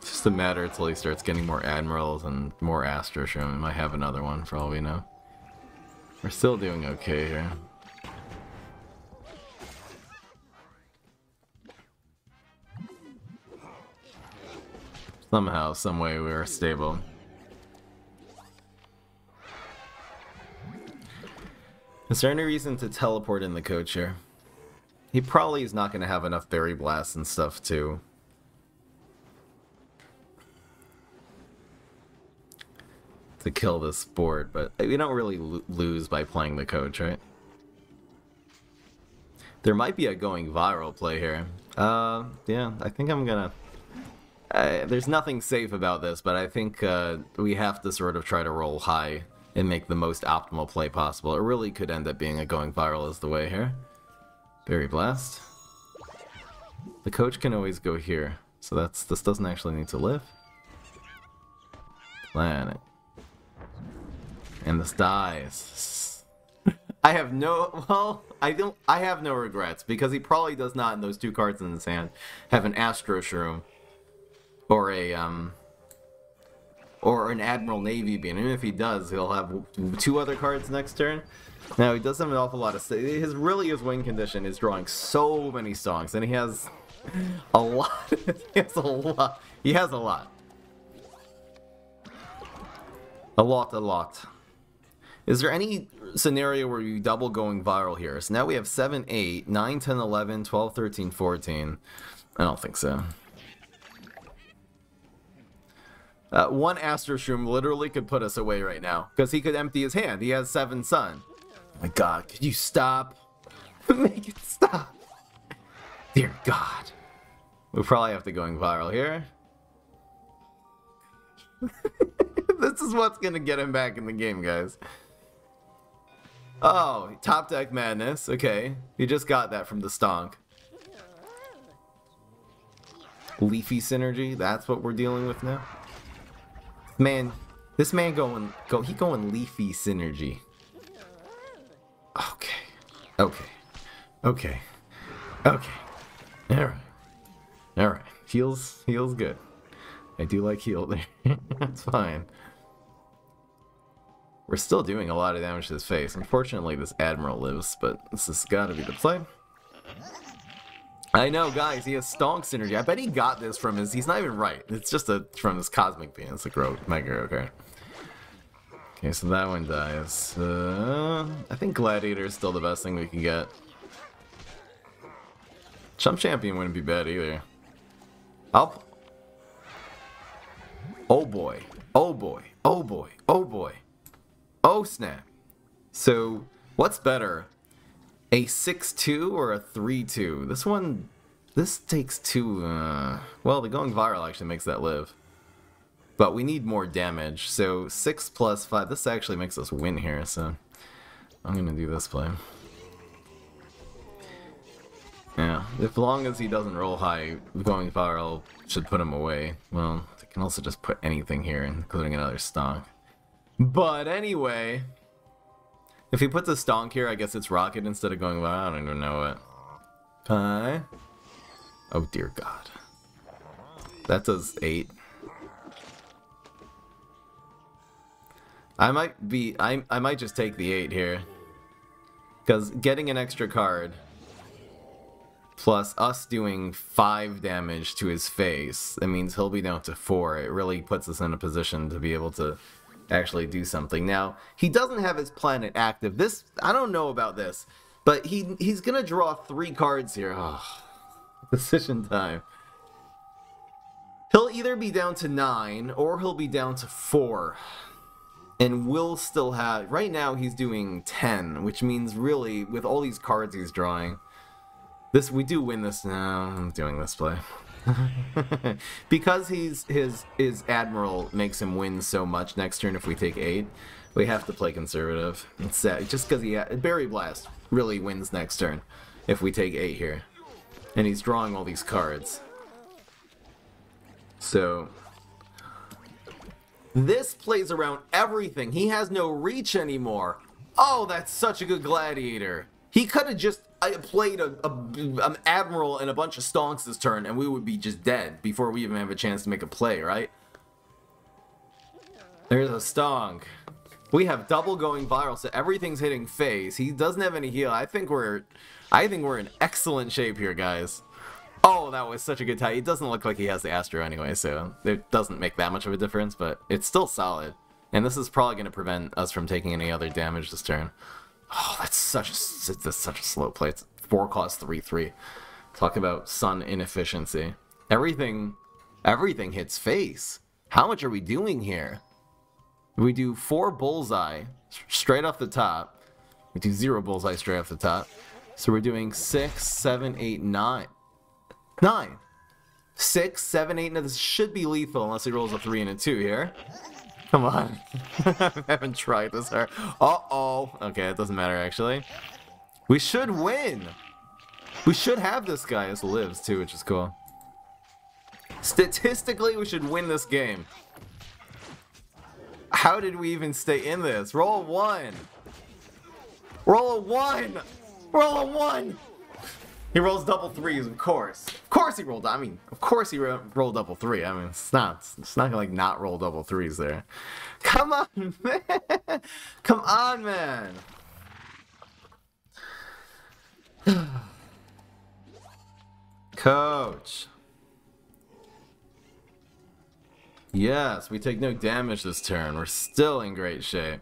Just doesn't matter until he starts getting more Admirals and more Astroshroom. We might have another one for all we know. We're still doing okay here. Somehow, someway, we are stable. Is there any reason to teleport in the coach here? He probably is not going to have enough Berry Blasts and stuff to to kill this board, but we don't really lo lose by playing the coach, right? There might be a going viral play here. Uh, yeah, I think I'm gonna... I, there's nothing safe about this, but I think uh, we have to sort of try to roll high and make the most optimal play possible. It really could end up being a going viral is the way here. Berry Blast. The coach can always go here, so that's this doesn't actually need to live. Planet. And this dies. I have no well, I don't I have no regrets because he probably does not in those two cards in his hand have an Astroshroom. Or a, um, or an Admiral Navy Bean. Even if he does, he'll have two other cards next turn. Now, he doesn't have an awful lot of... His really his win condition is drawing so many songs, and he has a lot. he has a lot. He has a lot. A lot, a lot. Is there any scenario where you double going viral here? So now we have seven, eight, nine, ten, eleven, twelve, thirteen, fourteen. I don't think so. Uh, one Astroshroom literally could put us away right now, because he could empty his hand. He has seven sun. Oh my God, could you stop? Make it stop. Dear God. We'll probably have to going viral here. This is what's going to get him back in the game, guys. Oh, top deck madness. Okay. He just got that from the stonk. Leafy Synergy. That's what we're dealing with now. Man, this man going go he going Leafy Synergy. Okay. Okay. Okay. Okay. Alright. Alright. Heals heals good. I do like heal there. That's fine. We're still doing a lot of damage to his face. Unfortunately this Admiral lives, but this has gotta be the play. I know, guys, he has Stonk Synergy. I bet he got this from his... He's not even right. It's just a from his Cosmic Beam. It's like rogue, Mega Rogue. Okay. okay, so that one dies. Uh, I think Gladiator is still the best thing we can get. Chump Champion wouldn't be bad either. I'll... Oh, boy. Oh, boy. Oh, boy. Oh, boy. Oh, snap. So, what's better... A six two or a three two? This one, this takes two, uh, well, the going viral actually makes that live. But we need more damage, so six plus five, this actually makes us win here, so I'm gonna do this play. Yeah, as long as he doesn't roll high, going viral should put him away. Well, I can also just put anything here, including another stock. But anyway... If he puts a stonk here, I guess it's rocket instead of going. Well, I don't even know it. Pie. Oh dear God. That does eight. I might be. I I might just take the eight here, because getting an extra card plus us doing five damage to his face, it means he'll be down to four. It really puts us in a position to be able to actually do something. Now, he doesn't have his planet active. This, I don't know about this, but he he's gonna draw three cards here. Oh, decision time. He'll either be down to nine or he'll be down to four, and we'll still have, right now he's doing ten, which means really with all these cards he's drawing, this, we do win this. Now I'm doing this play. Because he's his his Admiral makes him win so much next turn. If we take eight, we have to play conservative. It's sad. Just because he had, Berry Blast really wins next turn if we take eight here, and he's drawing all these cards. So this plays around everything. He has no reach anymore. Oh, that's such a good Gladiator. He could have just I played a, a, an Admiral and a bunch of stonks this turn, and we would be just dead before we even have a chance to make a play, right? There's a stonk. We have double Going Viral, so everything's hitting phase. He doesn't have any heal. I think we're, I think we're in excellent shape here, guys. Oh, that was such a good tie. It doesn't look like he has the Astro anyway, so it doesn't make that much of a difference, but it's still solid. And this is probably going to prevent us from taking any other damage this turn. Oh, that's such a, that's such a slow play. It's four cost, three three. Talk about sun inefficiency. Everything, everything hits face. How much are we doing here? We do four bullseye straight off the top. We do zero bullseye straight off the top. So we're doing six, seven, eight, nine. Nine. Six, seven, eight. Now this should be lethal unless he rolls a three and a two here. Come on. I haven't tried this hard. Uh-oh. Okay, it doesn't matter actually. We should win. We should have this guy as lives too, which is cool. Statistically, we should win this game. How did we even stay in this? Roll a one. Roll a one. Roll a one. He rolls double threes, of course. Of course he rolled. I mean, of course he ro rolled double three. I mean, it's not. It's not gonna like not roll double threes there. Come on, man. Come on, man. Coach. Yes, we take no damage this turn. We're still in great shape.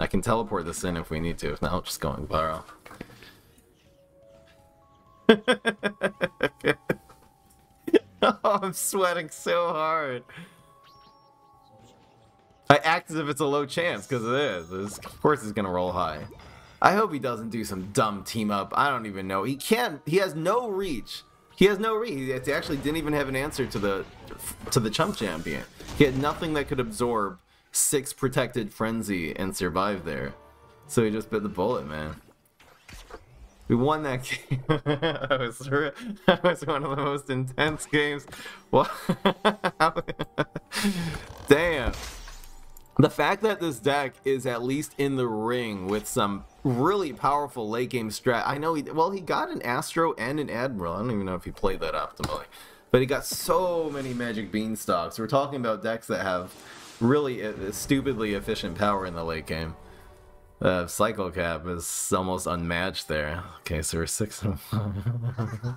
I can teleport this in if we need to. If not, I'll just go and borrow. Oh, I'm sweating so hard. I act as if it's a low chance, because it is. It's, of course it's going to roll high. I hope he doesn't do some dumb team up. I don't even know. He can't. He has no reach. He has no reach. He actually didn't even have an answer to the to the Chump Champion. He had nothing that could absorb six protected frenzy and survive there. So he just bit the bullet, man. We won that game. that, was, that was one of the most intense games. What? Damn. The fact that this deck is at least in the ring with some really powerful late game strat. I know he, well, he got an Astro and an Admiral. I don't even know if he played that optimally. But he got so many Magic Beanstalks. We're talking about decks that have really stupidly efficient power in the late game. Uh, Cycle Cap is almost unmatched there. Okay, so we're six and five.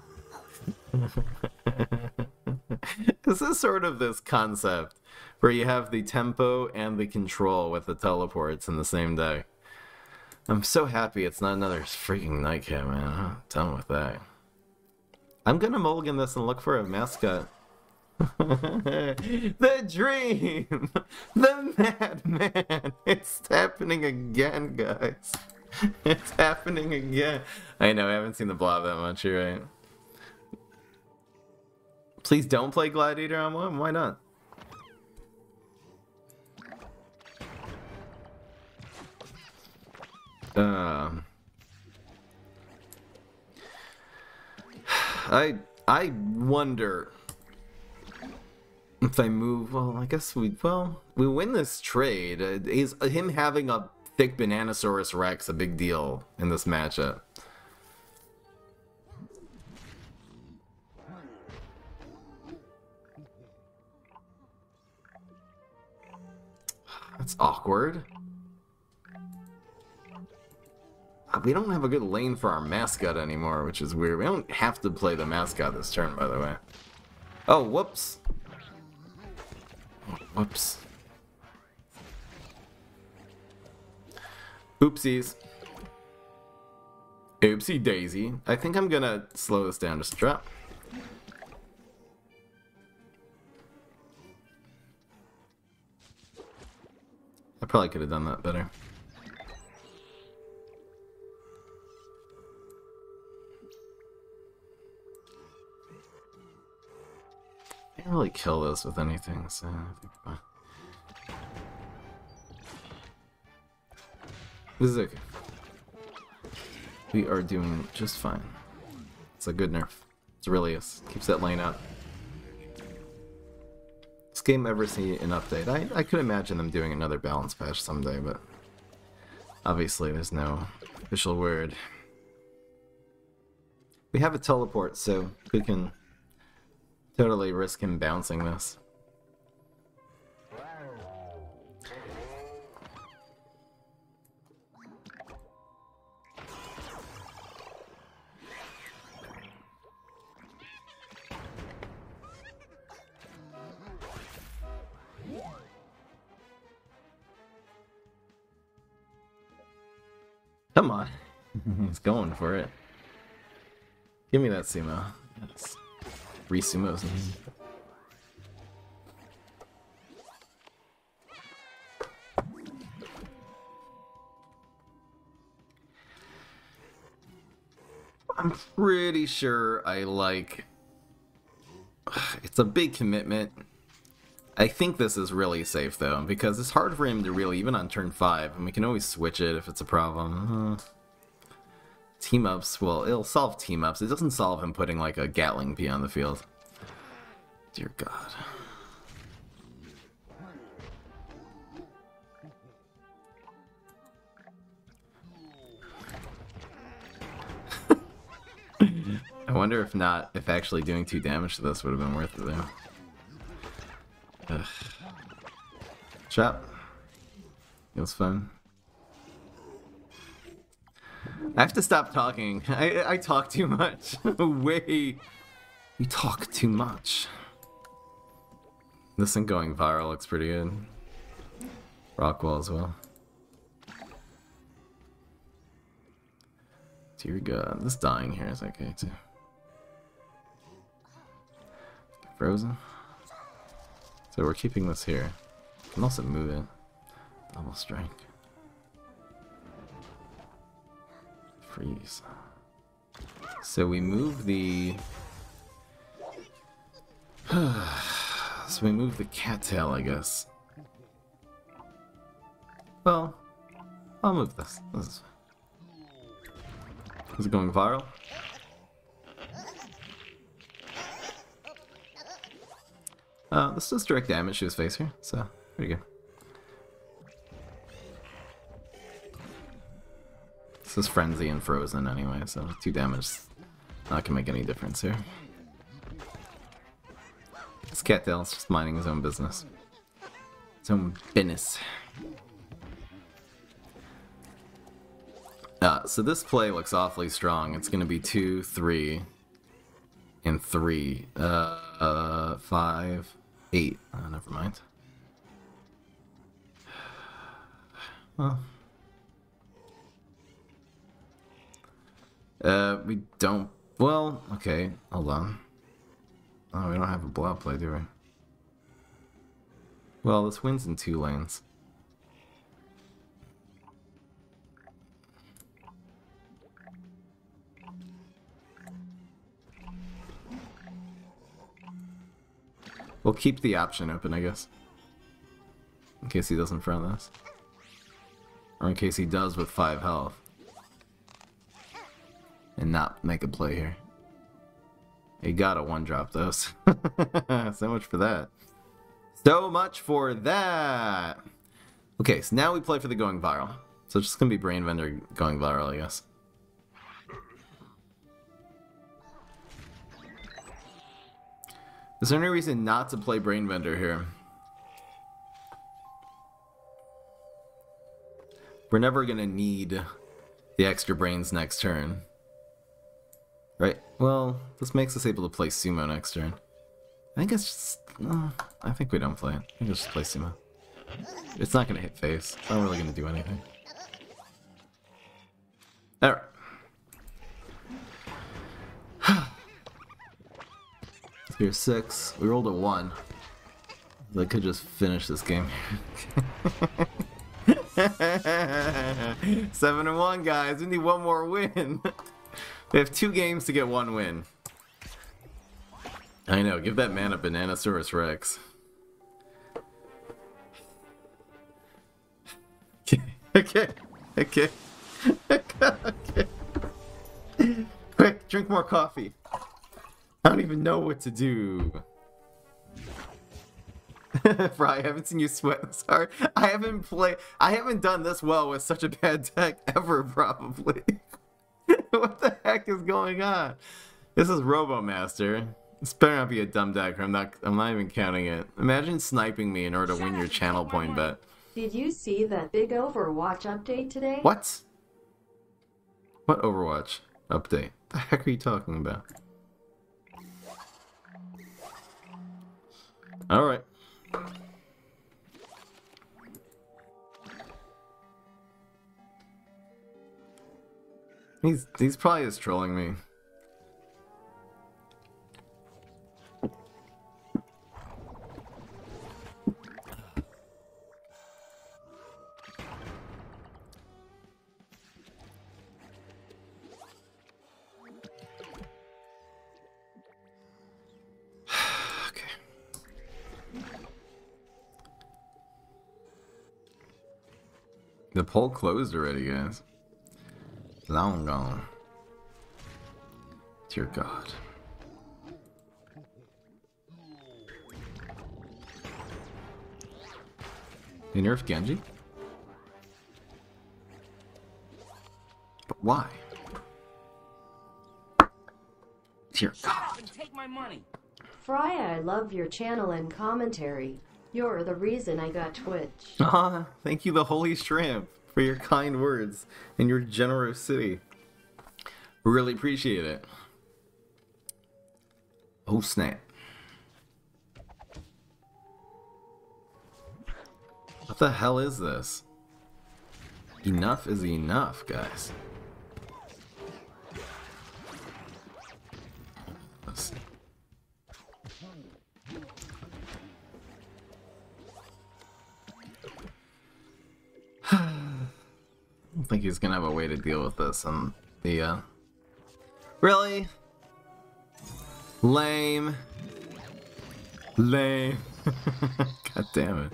This is sort of this concept where you have the tempo and the control with the teleports in the same deck. I'm so happy it's not another freaking Nightcap, man. I'm done with that. I'm gonna mulligan this and look for a mascot. The dream! The madman! It's happening again, guys. It's happening again. I know, I haven't seen the Blob that much, you're right. Please don't play Gladiator on one, why not? Um, I I wonder if I move. Well, I guess we well we win this trade. Uh, is uh, him having a thick Bananasaurus Rex a big deal in this matchup? That's awkward. We don't have a good lane for our mascot anymore, which is weird. We don't have to play the mascot this turn, by the way. Oh, whoops. Whoops. Oopsies. Oopsie daisy. I think I'm gonna slow this down just a drop. I probably could have done that better. I can't really kill this with anything, so I think this is okay. We are doing just fine. It's a good nerf. It really is. Keeps that lane up. This game ever see an update? I, I could imagine them doing another balance patch someday, but obviously there's no official word. We have a teleport, so we can totally risk him bouncing this. Come on. He's going for it. Give me that Sumo. Yes. Three Sumos. I'm pretty sure I like... It's a big commitment. I think this is really safe though, because it's hard for him to really, even on turn five, and we can always switch it if it's a problem. Uh, team-ups, well, it'll solve team-ups. It doesn't solve him putting like a Gatling Pea on the field. Dear God. I wonder if not, if actually doing two damage to this would have been worth it though. Ugh. Chop. It was fun. I have to stop talking. I, I talk too much. Way. You talk too much. This thing Going Viral looks pretty good. Rockwell as well. Dear God. This dying here is okay too. Frozen. So we're keeping this here. We can also move it. Double strike. Freeze. So we move the... so we move the Cattail, I guess. Well, I'll move this. This is... Is it Going Viral? Uh, this does direct damage to his face here, so pretty good. This is Frenzy and Frozen anyway, so two damage not gonna make any difference here. This Cattail's just minding his own business. His own business. Uh, so this play looks awfully strong. It's gonna be two, three, and three. Uh, uh, five... Eight. Oh, never mind. Well. Uh, we don't... Well, okay. Hold on. Oh, we don't have a blob play, do we? Well, this wins in two lanes. We'll keep the option open, I guess. In case he doesn't front this. Or in case he does with five health. And not make a play here. He gotta one-drop those. So much for that. So much for that! Okay, so now we play for the Going Viral. So it's just gonna be Brain Vendor Going Viral, I guess. Is there any reason not to play Brain Vendor here? We're never gonna need the extra brains next turn. Right? Well, this makes us able to play Sumo next turn. I think it's just... Uh, I think we don't play it. I think we'll just play Sumo. It's not gonna hit face. It's not really gonna do anything. Alright. Here's six. We rolled a one. I could just finish this game. Seven and one, guys. We need one more win. We have two games to get one win. I know. Give that man a Bananasaurus Rex. Okay. Okay. Okay. Okay. Quick, drink more coffee. I don't even know what to do. Fry, I haven't seen you sweat this hard. I haven't played. I haven't done this well with such a bad deck ever, probably. What the heck is going on? This is Robo Master. This better not be a dumb deck, or I'm not I'm not even counting it. Imagine sniping me in order to Shut win your channel point bet. Did you see that big Overwatch update today? What? What Overwatch update? The heck are you talking about? Alright. He's he's probably is trolling me. The poll closed already, guys. Long gone. Dear God. They nerfed Genji? But why? Dear God. Take my money. Fry, I love your channel and commentary. You're the reason I got Twitch. Ah, thank you, the Holy Shrimp, for your kind words and your generosity. Really appreciate it. Oh, snap. What the hell is this? Enough is enough, guys. Let's see. I don't think he's gonna have a way to deal with this and the uh really lame lame God damn it.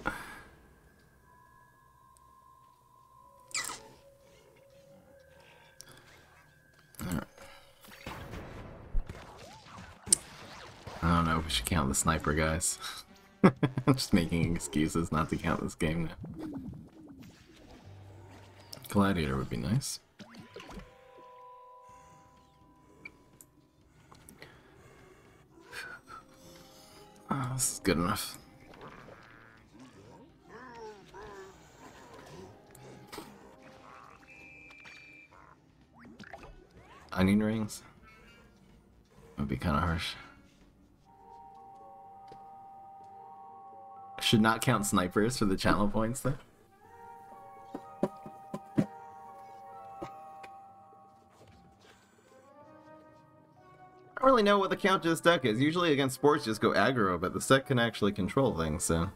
All right. I don't know if we should count the sniper, guys. I'm just making excuses not to count this game now. Gladiator would be nice. Oh, this is good enough. Onion rings would be kind of harsh. I should not count snipers for the channel points though. Know what the count to this deck is. Usually against sports just go aggro, but the set can actually control things, so.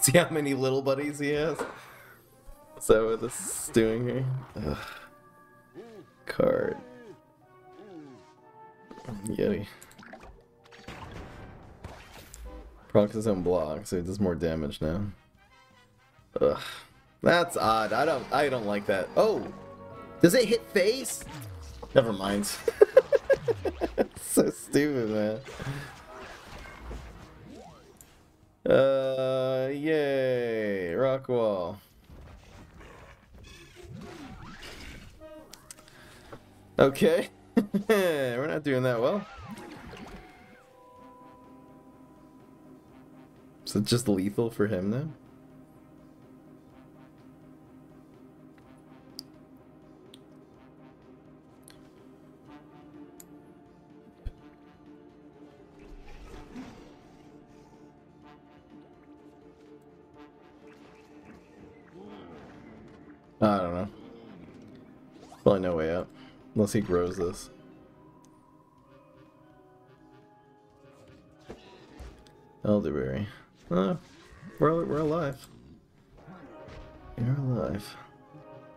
See how many little buddies he has? Is that what this is doing here? Ugh. Card. Yeti. Procs his own block, so he does more damage now. Ugh. That's odd. I don't I don't like that. Oh! Does it hit face? Never mind. It's so stupid, man. Uh, yay, Rockwell. Okay, we're not doing that well. So just lethal for him then? I don't know. Probably no way out. Unless he grows this. Elderberry. Oh, we're, we're alive. You're alive.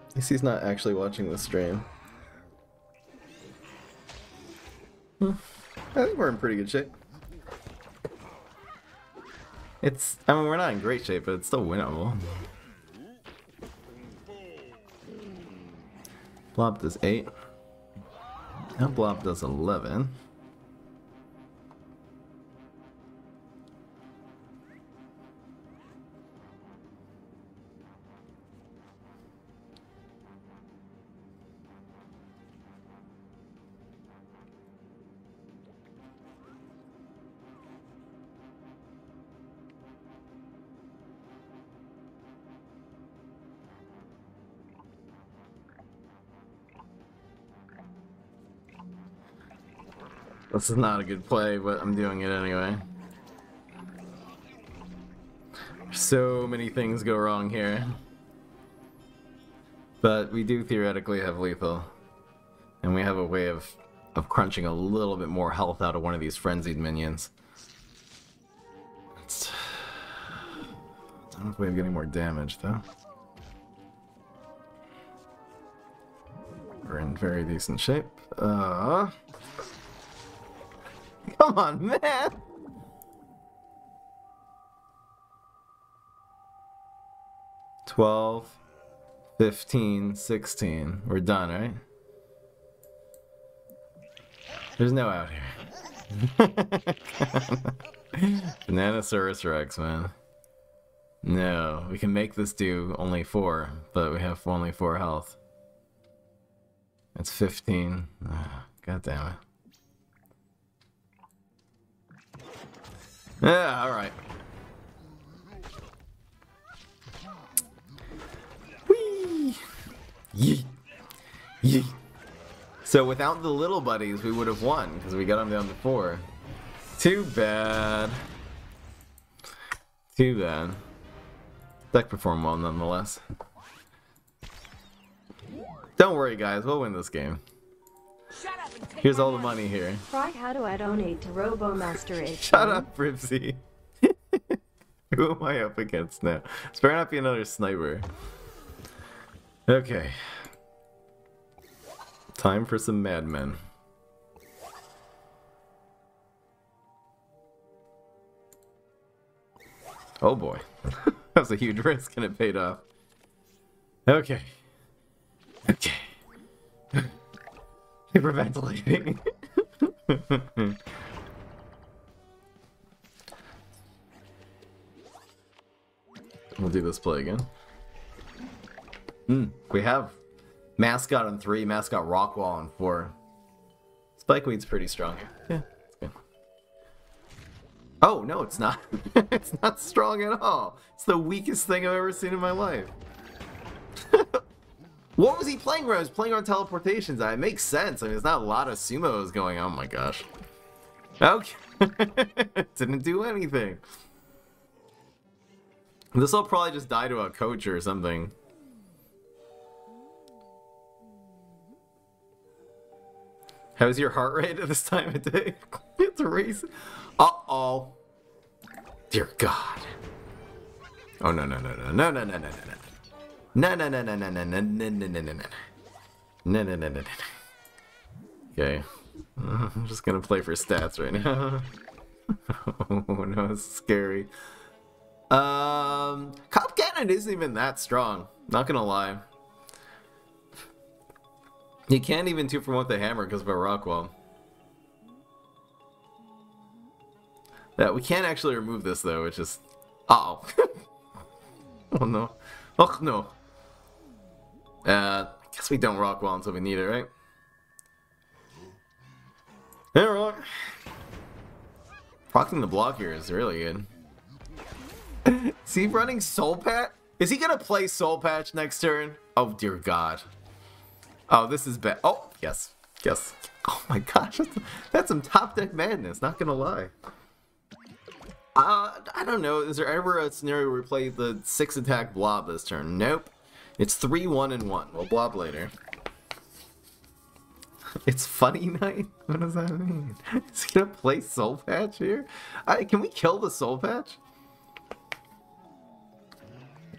At least he's not actually watching the stream. Hmm. I think we're in pretty good shape. It's... I mean, we're not in great shape, but it's still winnable. Blob does eight. Now Blob does eleven. This is not a good play, but I'm doing it anyway. So many things go wrong here. But we do theoretically have lethal. And we have a way of, of crunching a little bit more health out of one of these frenzied minions. It's, I don't know if we have getting more damage, though. We're in very decent shape. Uh, come on, man! twelve, fifteen, sixteen. We're done, right? There's no out here. Bananasaurus Rex, man. No, we can make this do only four, but we have only four health. It's fifteen. Oh, God damn it. Yeah, alright. Whee! Yeet! Yeet! So without the little buddies, we would have won, because we got them down to four. Too bad. Too bad. Deck performed well, nonetheless. Don't worry, guys. We'll win this game. Here's all the money here. Fry, how do I donate to RoboMaster? Shut up, Ripsy. Who am I up against now? It's better not be another sniper. Okay. Time for some madmen. Oh boy. That was a huge risk and it paid off. Okay. Okay. Hyperventilating. We'll do this play again. Mm, we have mascot on three, mascot Rockwell on four. Spikeweed's pretty strong. Yeah, it's good. Oh no, it's not. It's not strong at all. It's the weakest thing I've ever seen in my life. What was he playing where I was playing on teleportations? It makes sense. I mean, there's not a lot of sumos going on. Oh my gosh. Okay. Didn't do anything. This will probably just die to a coach or something. How's your heart rate at this time of day? It's a race. Uh-oh. Dear God. Oh, no, no, no, no, no, no, no, no, no, no. No no no no no no no no no no no no no no no. Okay, I'm just gonna play for stats right now. Oh no, it's scary. Um, Cop Cannon isn't even that strong. Not gonna lie. You can't even two for one with the hammer because of a Rockwell. That we can't actually remove this though. It's just uh oh. Oh no. Oh no. Uh, I guess we don't Rockwell until we need it, right? Hey, Rock. Procting the block here is really good. Is he running Soul Patch? Is he gonna play Soul Patch next turn? Oh dear God. Oh, this is bad. Oh, yes. Yes. Oh my gosh. That's, that's some top deck madness, not gonna lie. Uh, I don't know. Is there ever a scenario where we play the six attack blob this turn? Nope. It's three, one, and one. We'll blob later. It's funny night? What does that mean? Is he gonna play Soul Patch here? I, can we kill the Soul Patch?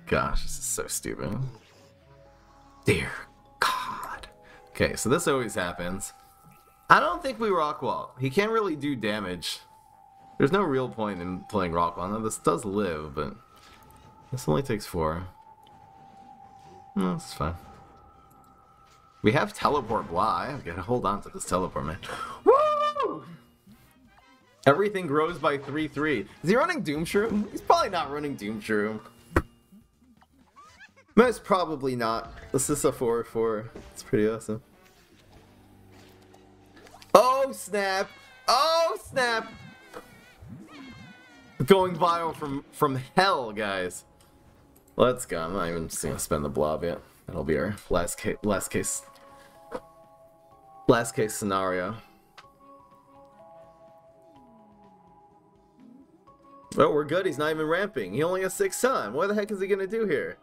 Gosh, this is so stupid. Dear God. Okay, so this always happens. I don't think we Rockwell. He can't really do damage. There's no real point in playing Rockwell. Now this does live, but this only takes four. No, this is fine. We have teleport Bly. I've got to hold on to this teleport, man. Woo! Everything grows by three three. Is he running Doom Shroom? He's probably not running Doom Shroom. Most probably not. This is a four four. It's pretty awesome. Oh, snap! Oh, snap! Going viral from, from hell, guys. Let's go. I'm not even gonna spend the blob yet. That'll be our last case, last case, last case scenario. Well, we're good. He's not even ramping. He only has six time. What the heck is he going to do here?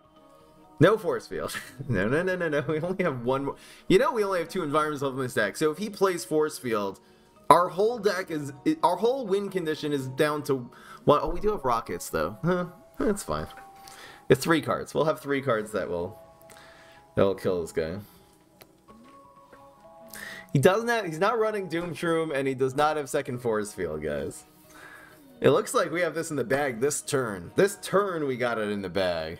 No force field. no, no, no, no, no. We only have one more. You know, we only have two environments left in this deck. So if he plays force field, our whole deck is... Our whole win condition is down to one. Oh, we do have rockets, though. Huh. That's fine. It's three cards. We'll have three cards that will... That will kill this guy. He doesn't have... He's not running Doom Shroom, and he does not have second force field, guys. It looks like we have this in the bag this turn. This turn we got it in the bag.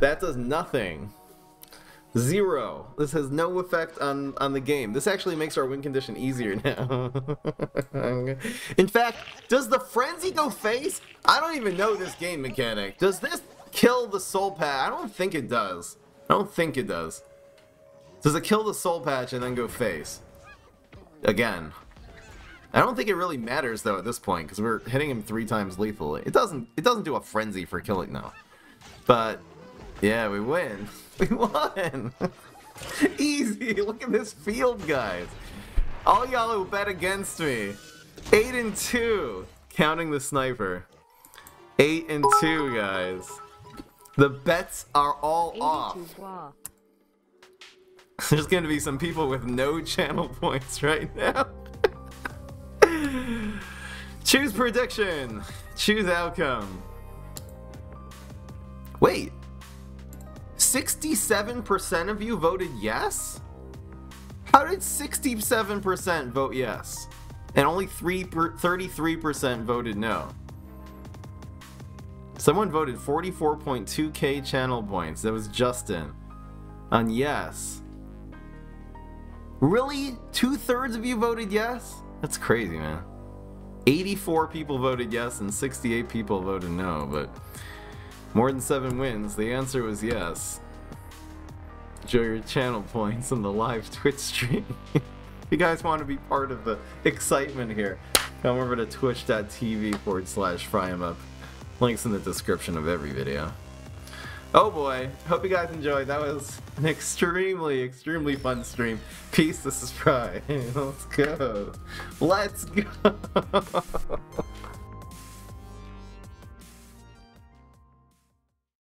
That does nothing. Zero. This has no effect on, on the game. This actually makes our win condition easier now. In fact, does the frenzy go face? I don't even know this game mechanic. Does this kill the soul patch? I don't think it does. I don't think it does. Does it kill the soul patch and then go face? Again. I don't think it really matters though at this point, because we're hitting him three times lethally. It doesn't it doesn't do a frenzy for killing though. But yeah, we win. We won! Easy! Look at this field, guys. All y'all who bet against me. Eight and two. Counting the sniper. Eight and two, guys. The bets are all off. Wow. There's gonna be some people with no channel points right now. Choose prediction. Choose outcome. Wait. sixty-seven percent of you voted yes? How did sixty-seven percent vote yes? And only thirty-three percent voted no. Someone voted forty-four point two K channel points. That was Justin. On yes. Really? two thirds of you voted yes? That's crazy, man. eighty-four people voted yes and sixty-eight people voted no, but... More than seven wins, the answer was yes. Show your channel points on the live Twitch stream. If you guys want to be part of the excitement here, come over to twitch.tv forward slash fryumup. Links in the description of every video. Oh boy, hope you guys enjoyed. That was an extremely, extremely fun stream. Peace, this is Fry. Let's go. Let's go.